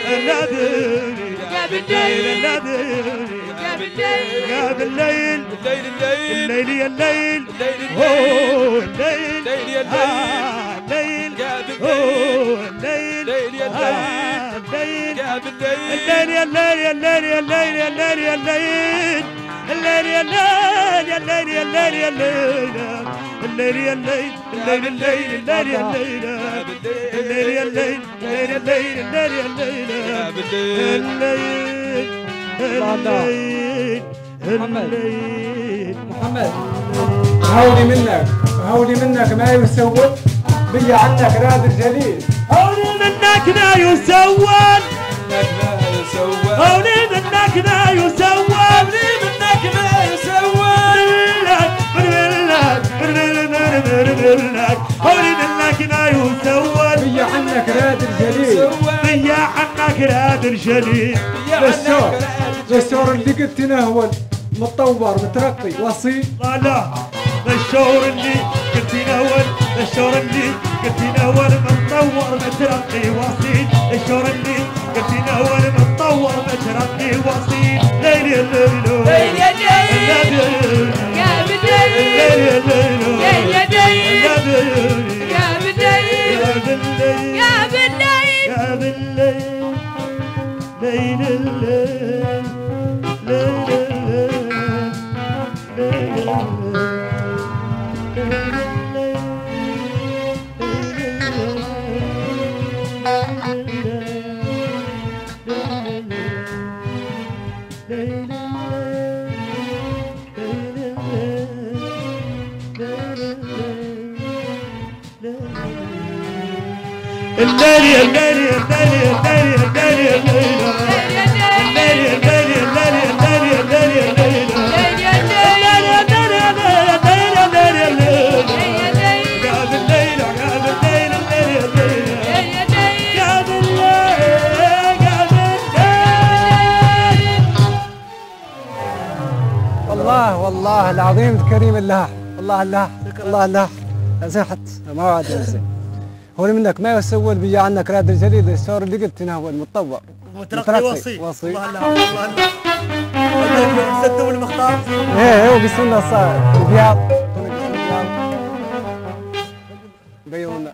يا الليل يا الليل يا بالليل يا بالليل يا بالليل الليل يا الليل هو الليل يا الليل هو الليل يا الليل يا بالليل يا الليل يا الليل يا الليل يا الليل يا الليل الليل يا الليل يا الليل يا الليل يا الليل الليل يا الليل الليل الليل الليل يا الليل الليل يا الليل الليل يا الليل الليل يا الليل الليل الليل محمد هولي منك هولي منك ما يسوّن بيا عنك راد الجليل هولي منك ما يسوّن هولي منك ما يسوّن هولي منك ما يسوّن بيا عنك راد الجليل بيا عنك راد الجليل دستور دستور اللي قلت نهون متطور مترقي وصي لا لا دستور اللي قلت نهون دستور اللي قلت نهون متطور مترقي وصي دستور اللي قلت نهون متطور مترقي وصي ليل الليل ليل الليل يا بديل ليل الليل يا بالليل يا بالليل يا بالليل يا بالليل ليل الليل ليل الليل ليل الليل ليل الليل الليل الليل الليل الليل الليل الليل والله والله العظيم الكريم اللحن والله اللحن والله اللحن زحت ما وعد هولي منك ما يسوّن بيا عنك راد الجليل الشعور اللي قلت نهون متطور مترقي وصي وصي الله الله الله سدوا المختار ايه هو بيسوا لنا الصاير البياض بيوا لنا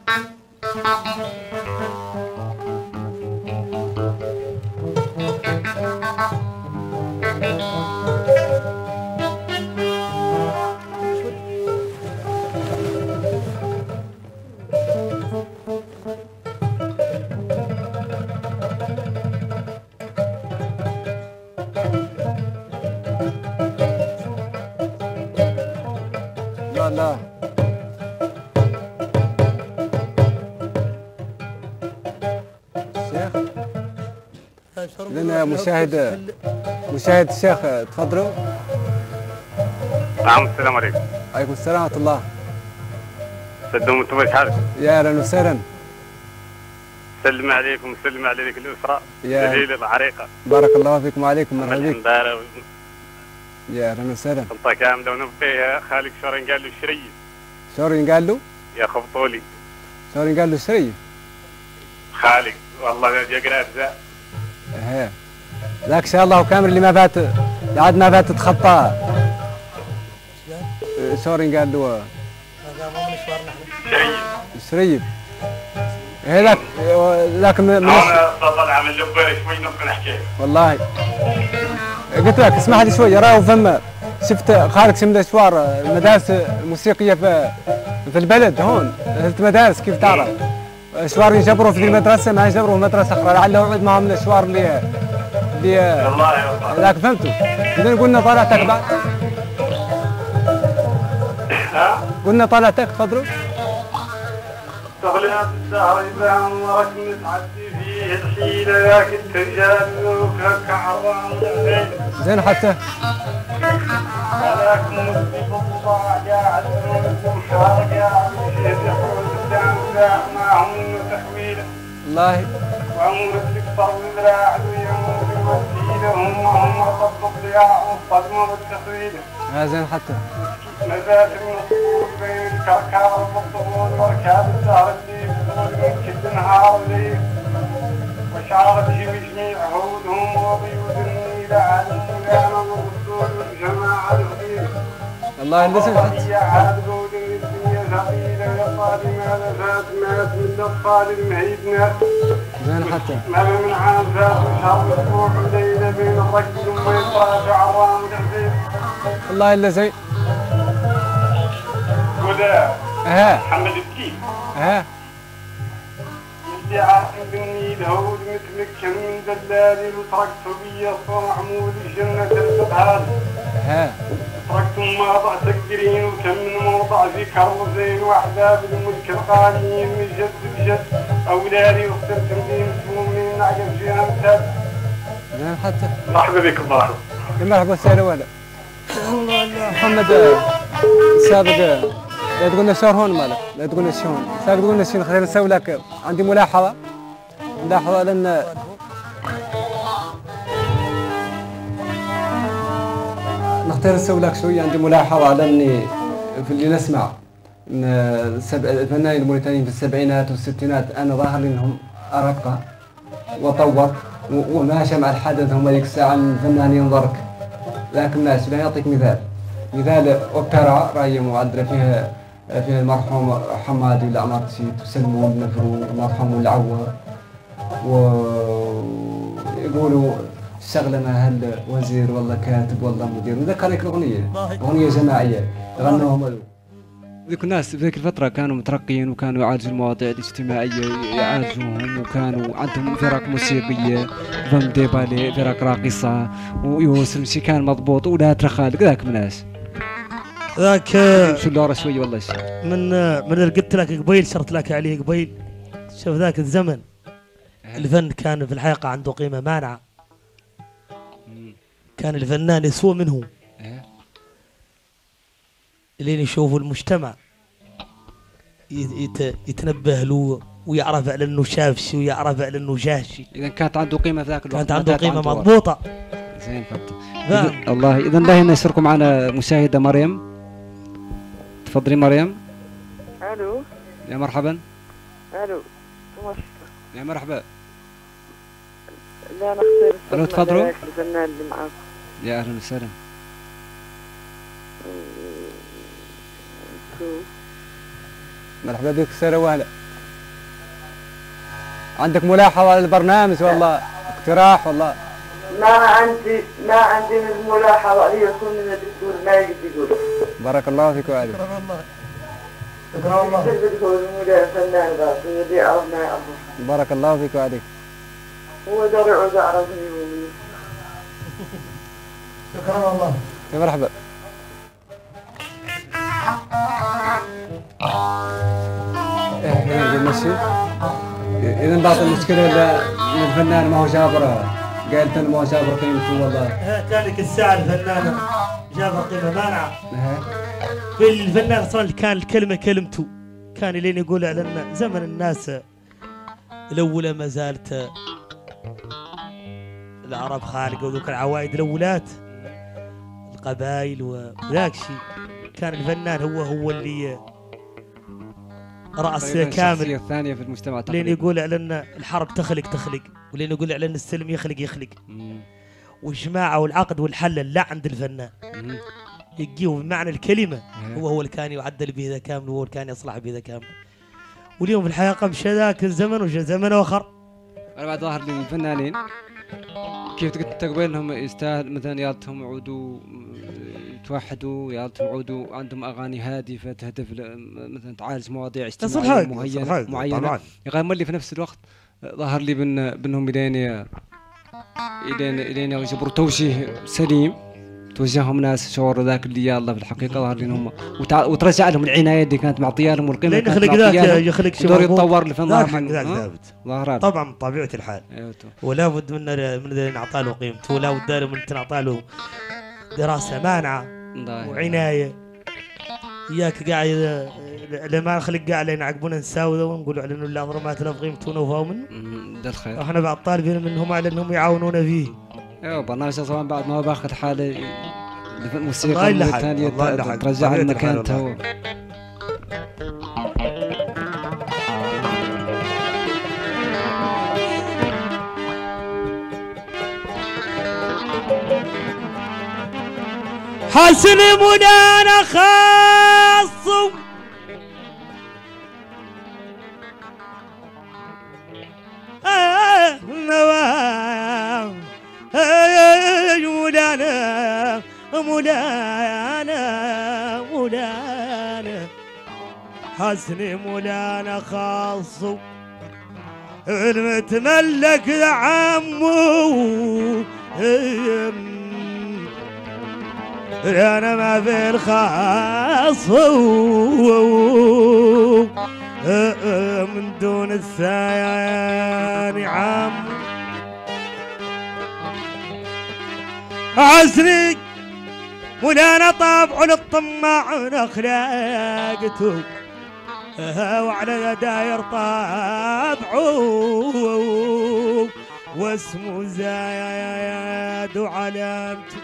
لنا مشاهد الشيخ تفضلوا. نعم السلام عليكم. عليكم السلام ورحمة الله. سيد منتظر حالك. يا أهلا وسهلا. سلم عليكم وسلم على ذيك الأسرة الجليلة العريقة. بارك الله فيكم وعليكم مرحبا بك. يا أهلا وسهلا. خلطة كاملة ونبقيها خالق شهرين قال له شريف. شهرين قال له؟ يا خبطولي. شهرين قال له شريف. خالق والله يقرا أجزاء. ايه ذاك شاء الله وكامل اللي ما فات عاد ما فات تخطاه سوري قال له شريب هذاك ذاك تفضل عمل له شوي نبقى نحكي والله قلت لك اسمح لي شويه راهو فما شفت خارج من الاسوار المدارس الموسيقيه في البلد هون ثلاث مدارس كيف تعرف اشوار يجبروا في المدرسه ما يجبروا مدرسه اخرى لعله يعود معهم الاشوار اللي والله هذاك فهمتوا اذا قلنا طلعتك بعد قلنا طلعتك تفضلوا شغلها بالسهر اذا عمرك متعدي فيه الحيله ياك التجال وكاك عرام زين حتى هذاك مصيب الله قاعد ومحار قاعد مع عمر تحويله الله وعمر تكبر وذراع ويموت الوسيله هم صب الضياع والصدمه والتحويله ها زين حتى مزاج النصوص بين الكركار والضغوط وركاب الزهر الديب من كل نهار وليل وشعرت بجميع عهودهم وضيوف النيل على الميلان والرسول والجماعه الغدير الله يلزم حتى الحقيقة يا صاحبي ماذا فات مات من الطالب معيدنا زين حتى ما من عام فات شهر اسبوع وليلة بين الركب والميطرة شعران والحبيب الله إلا زين ولا محمد الدين بني داود متمكن من دلالي وتركت بيا صنع مول الجنة السبعات تركت مواضع تقدرين وكم من موضع ذكر وزين وأحباب الملك القانين من جد بجد أولادي وخسرت مدين سومين نعجب فيها مثال. مرحبا بك الظاهر. مرحبا وسهلا ولا. محمد سابق لا تقول لنا شهر هون مالك، لا تقول لنا شهون، سابق تقول لنا شهون خلينا نسوي لك عندي ملاحظة. ملاحظة لأن نختار نسوي لك شوية عندي ملاحظة على أني في اللي نسمع أن الفنانين الموريتانيين في السبعينات والستينات أنا ظاهر أنهم أرقى وطور وماشى مع الحدث هم ذيك الساعة الفنان ينظرك لكن ماشي. لا يعطيك مثال أوبترا راهي معدلة فيها المرحوم حمادي ولا عمار تسيد وسلمون نفرون المرحوم والعوار ويقولوا الشغله مع وزير والله كاتب والله مدير وذاك هذيك الاغنيه اغنيه جماعيه غنوهم ذيك الناس في ذيك الفتره كانوا مترقين وكانوا يعالجوا المواضيع الاجتماعيه يعالجوهم وكانوا عندهم فرق موسيقيه فم ديبالي فرق راقصه ويوسلم شي كان مضبوط ولا ترخالق ذاك الناس ذاك شو اللورة شويه والله من اللي قلت لك قبيل شرت لك عليه قبيل شوف ذاك الزمن الفن كان في الحقيقه عنده قيمه مانعه كان الفنان يسوى منه اللي يشوفوا المجتمع يتنبه له ويعرف على انه شاف شي ويعرف على انه جاه شي اذا كانت عنده قيمه في ذاك الوقت كانت عنده قيمه مضبوطه زين الله اذا باهي نشركوا معنا مشاهده مريم تفضلي مريم الو يا مرحبا الو يا مرحبا لا نختار الو تفضلوا الفنان اللي معاكم يا اهلا وسهلا مرحبا بك سارة وهلا عندك ملاحظة على البرنامج والله اقتراح والله ما عندي من ملاحظة هي كل الدكتور ماجد يقول بارك الله فيك وعليك بارك الله بارك الله فيك بارك الله فيك وعليك هو درع زعرفني شكرا والله يا مرحبا احنا نمشي اذا بعض المشكله ان الفنان ما هو جابر قالت ما هو جابر قيمته والله ذلك الساعه الفنان جابر قيمه مانعه في الفنان اصلا كان الكلمه كلمته كان لين يقول على زمن الناس الاولى ما زالت العرب خالقه وذوك العوائد الاولات القبائل وذاك شيء كان الفنان هو اللي راس كامل الثانيه في المجتمع تقريبا لين يقول على ان الحرب تخلق ولين يقول على ان السلم يخلق والجماعه والعقد والحل لا عند الفنان يجيو بمعنى الكلمه هو اللي كان يعدل به ذا كامل وهو اللي كان يصلح به ذا كامل واليوم في الحقيقه مشى ذاك الزمن وجا زمن اخر. انا بعد ظاهر لي الفنانين كيف تقبل انهم يستاهل مثلا يالتهم يعودوا يتوحدوا يالتهم يعودوا عندهم اغاني هادفه تهدف مثلا تعالج مواضيع اجتماعيه معينه يغامر لي في نفس الوقت ظهر لي بانهم الين يجبروا توجيه سليم توجههم ناس شعور ذاك اللي يلا في الحقيقه ظهر لي انهم وترجع لهم العنايه اللي كانت معطيه لهم والقيمه اللي كانت معطيه لهم يخلق شيء دور يتطور الفن ظهر طبعا بطبيعه الحال ولا بد من نعطى له قيمته ولا بد من نعطى له دراسه مانعه وعنايه اياك قاعد لما نخلق قاعد ينعقبونا نساوي ونقولوا على انه الامر ما تلف قيمته ونوفاو منه الخير احنا بعد طالبين منهم على انهم يعاونونا فيه ايوه برنامج أزوان بعد ما هو باخذ حاله الموسيقى الثانيه ترجع لمكانتها هو حسن منانا خاص مولانا حسني مولانا خاصو المتملك يا عمو انا ما في الخاصو من دون الثاني عم عسري ولانا طابع للطماع اخلاقته وعلى داير طابعه واسمه زايد وعلامته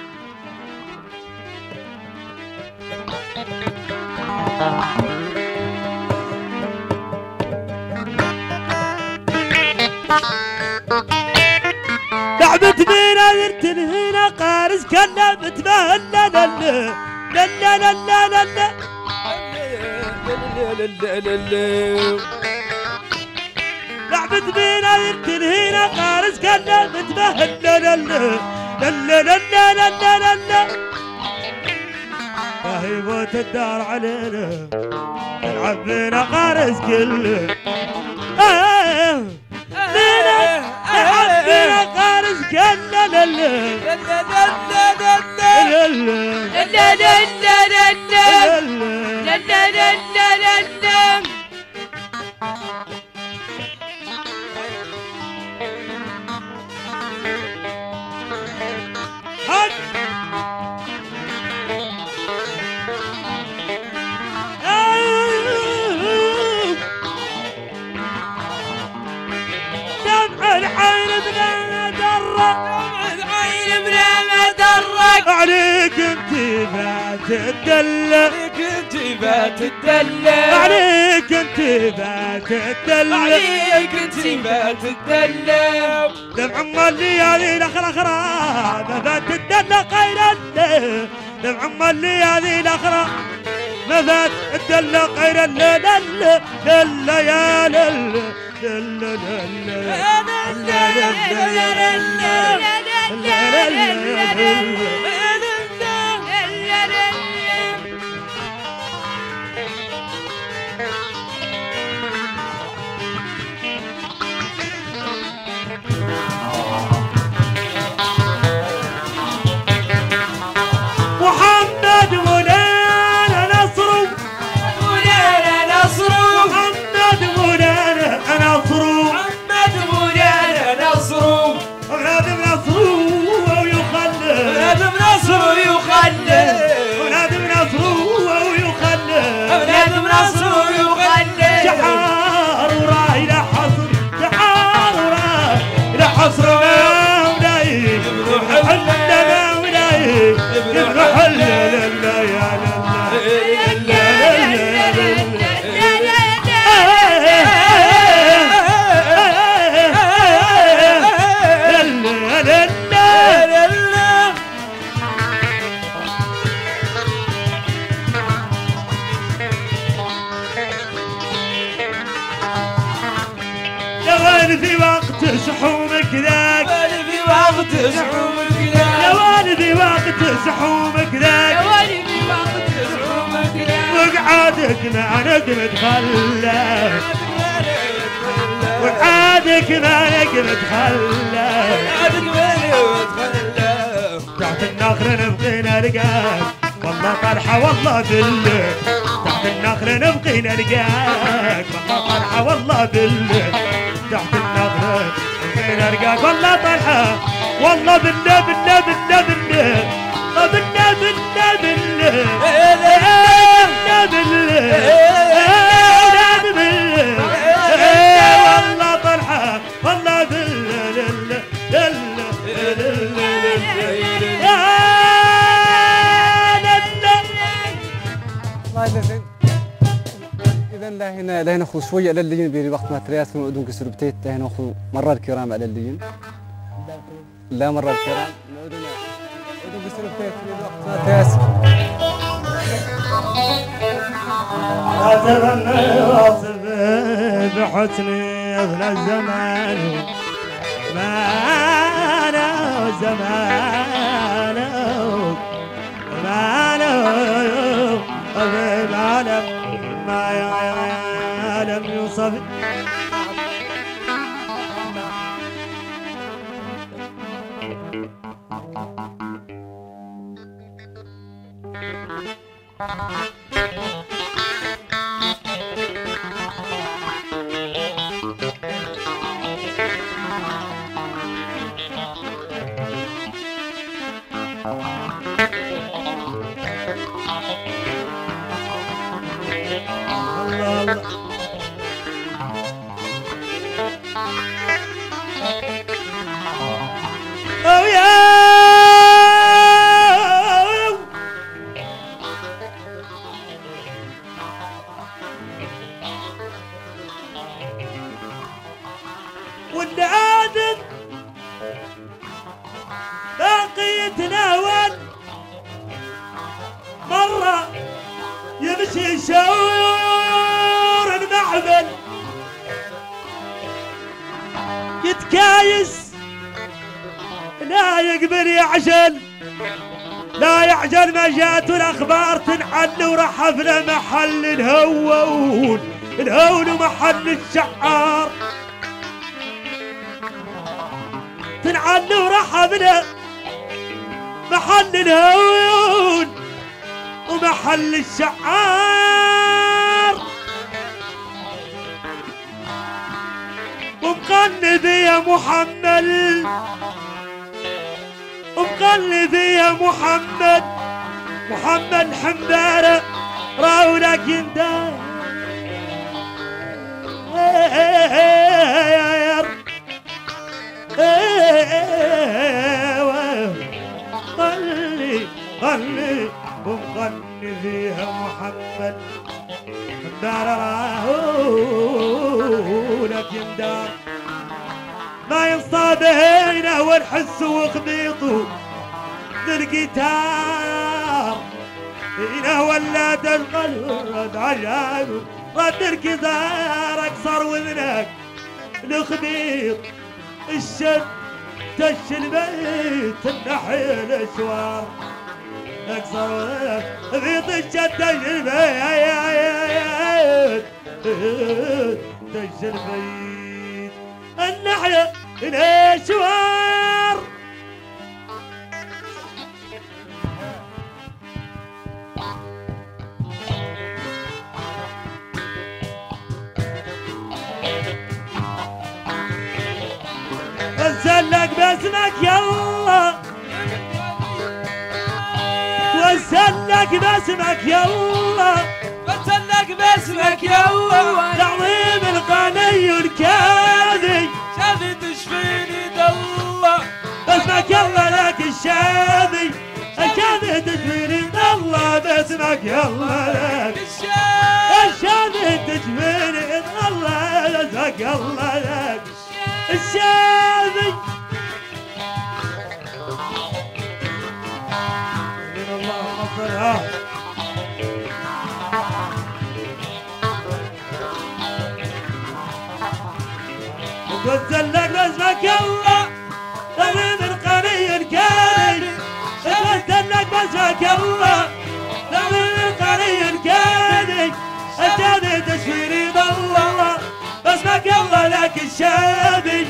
لعبت بينا غير تنهينا قارس كلمت مهلا للا للا للا للا لعبت بينا غير تنهينا قارس كلمت مهلا للا للا للا للا للا هيبوت الدار علينا نلعب بينا قارس كله عليك انتي بات الدلة عليك انتي بات الدلة عليك انتي بات الدلة عليك انتي بات الدلة دمع مالليالي الاخر اخرى بات الدلة غير الليل دمع مالليالي الاخرى بات الدلة غير الليل دلة يا ليل دلة دلة وقعادك ما نتخلى وقعادك ما نتخلى تحت النخل نبقينا رقاد والله طرحه والله بالله تحت النخل نبقينا رقاد والله طرحه والله بالله تحت النخل نبقينا رقاد والله طرحه والله بالله بالله بالله بالله بالله بالله بالله بالله والله طلحة والله بالله بالله إذا لهنا خو شوية على اللين بين وقت ما ترياس من أدون كسر بتيت لهنا خو مرة الكرام على اللين لا مرة الكرام أتمنى واصف بحسني أغلى الزمان ما أنا زمانه ما أنا ما أنا ما محمد الحنبارة راولك يندار قلي ومغني فيها محمد الحنبارة راولك يندار ما ينصاب هينه والحس وخبيطه ذي القتار هنا ولا تنقل رد عجاله رد الكزارك صار وذنك الخبيط الشب تش البيت النحي الاشوار اكسر وذنك بيط الشب تش البيت تش البيت النحي الاشوار توزلك باسمك يلا توزلك باسمك يلا توزلك باسمك يلا العظيم القاني الكاذي شافي تشفيني دالله باسمك يلا لك الشافي الشافي تشفيني دالله باسمك يلا لك الشافي تشفيني دالله باسمك يلا لك الشافي من الله مصرها وتوزلك باسمك يلا العظيم القاني الكاري وتوزلك باسمك يلا العظيم القاني الكاري الشافي تشفيني ضلّة باسمك يلا لك الشافي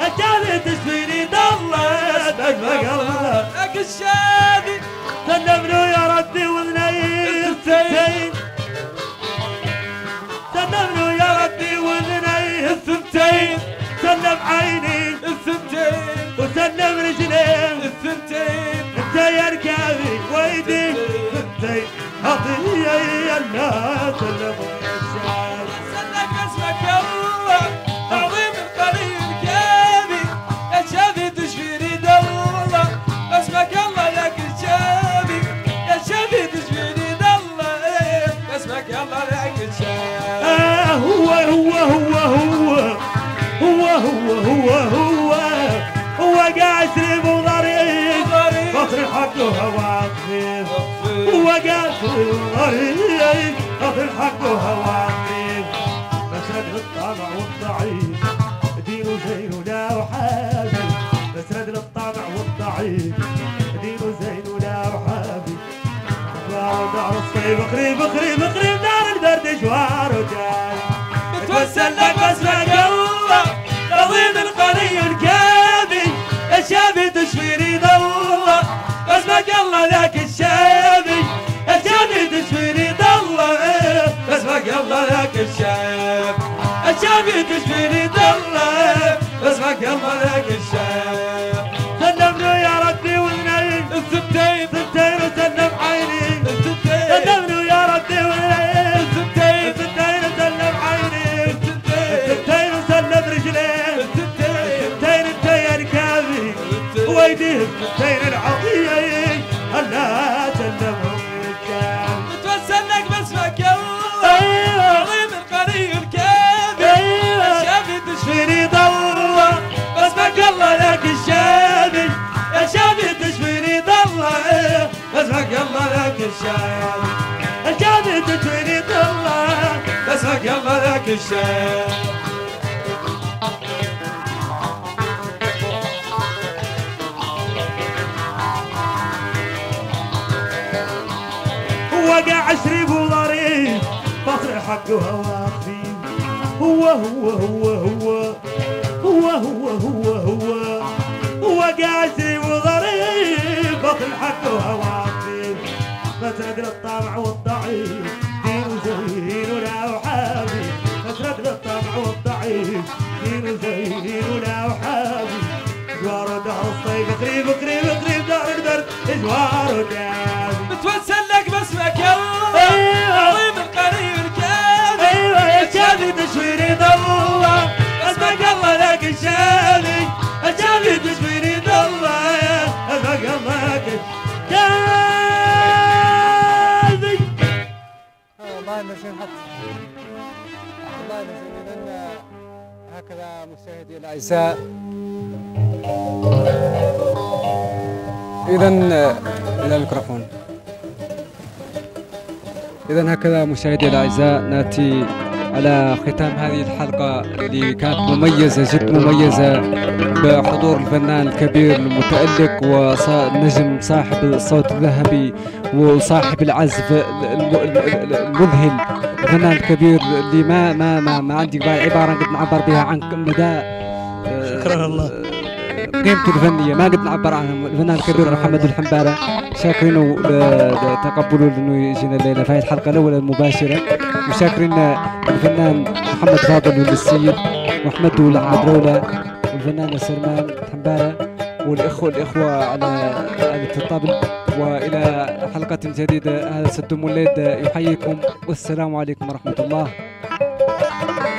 الشافي تشفيني ضلّة باسمك يلا لك الشافي سلملو يا ردي وذني الثنتين سلملو يا ردي وذني الثنتين سلم عيني الثنتين وسلم رجلي الثنتين انت يا ركابي ويدي الثنتين عطيه يا الناس سلموا يا الشعب سلك باسمك يلا عظيم القلي الكامي يا شافي تشفيني دالله باسمك يلا لك الشافي يا شافي تشفيني دالله باسمك يلا لك الشافي هو هو هو هو هو هو هو هو هو قاسم وظريف خاطر حقه هواك خير هو قاسم وظريف خاطر حقه هواك خير مسرد للطمع والضعيف دينه زيننا وحابي مسرد للطمع والضعيف دينه زيننا وحابي دار الصيف قريب قريب قريب دار البرد جوار وجاي اتوسلك باسمك يلا العظيم القني الكافي الشافي تشفيني ضلّة باسمك يلا لك الشافي الشافي تشفيني ايديهم بين العطيه هلا سلمهم للكام متوسلك باسمك يا عظيم القري الكامل الشافي تشفيني ضله باسمك الله لك الشافي يا شافي تشفيني ضله باسمك الله لك الشافي الشافي تشفيني ضله باسمك الله لك الشافي وقع شريف وظريف بطري حقها واقفين هو هو هو هو هو هو هو هو وقع شريف وظريف بطري حقها واقفين فترة للطمع والضعيف دين زيننا وحافي فترة للطمع والضعيف دين زيننا وحافي جوار دهر الصيف قريب قريب قريب دهر البرد جوار دهر متوسل لك باسمك يا الله عظيم القري والكافي يا شافي تشفيني ضله باسمك الله لك الشافي يا شافي تشفيني ضله باسمك الله لك الشافي والله انه شيء حط والله انه شيء. هكذا مشاهدي الاعزاء إذا هكذا مشاهدي الأعزاء نأتي على ختام هذه الحلقة اللي كانت مميزة جدا مميزة بحضور الفنان الكبير المتألق والنجم صاحب الصوت الذهبي وصاحب العزف المذهل الفنان الكبير اللي ما عندي عبارة قد نعبر بها عن مدى شكرا الله قيمته الفنيه ما نبي نعبر عنها. الفنان الكبير محمد الحنبارة شاكرينه لتقبله لانه يجينا الليله في هذه الحلقه الاولى المباشره وشاكرين الفنان محمد فاضل والسيد محمد العابوله والفنانه سرمان الحمباره والاخوه على الطبل. والى حلقه جديده هذا سد مولد يحييكم والسلام عليكم ورحمه الله.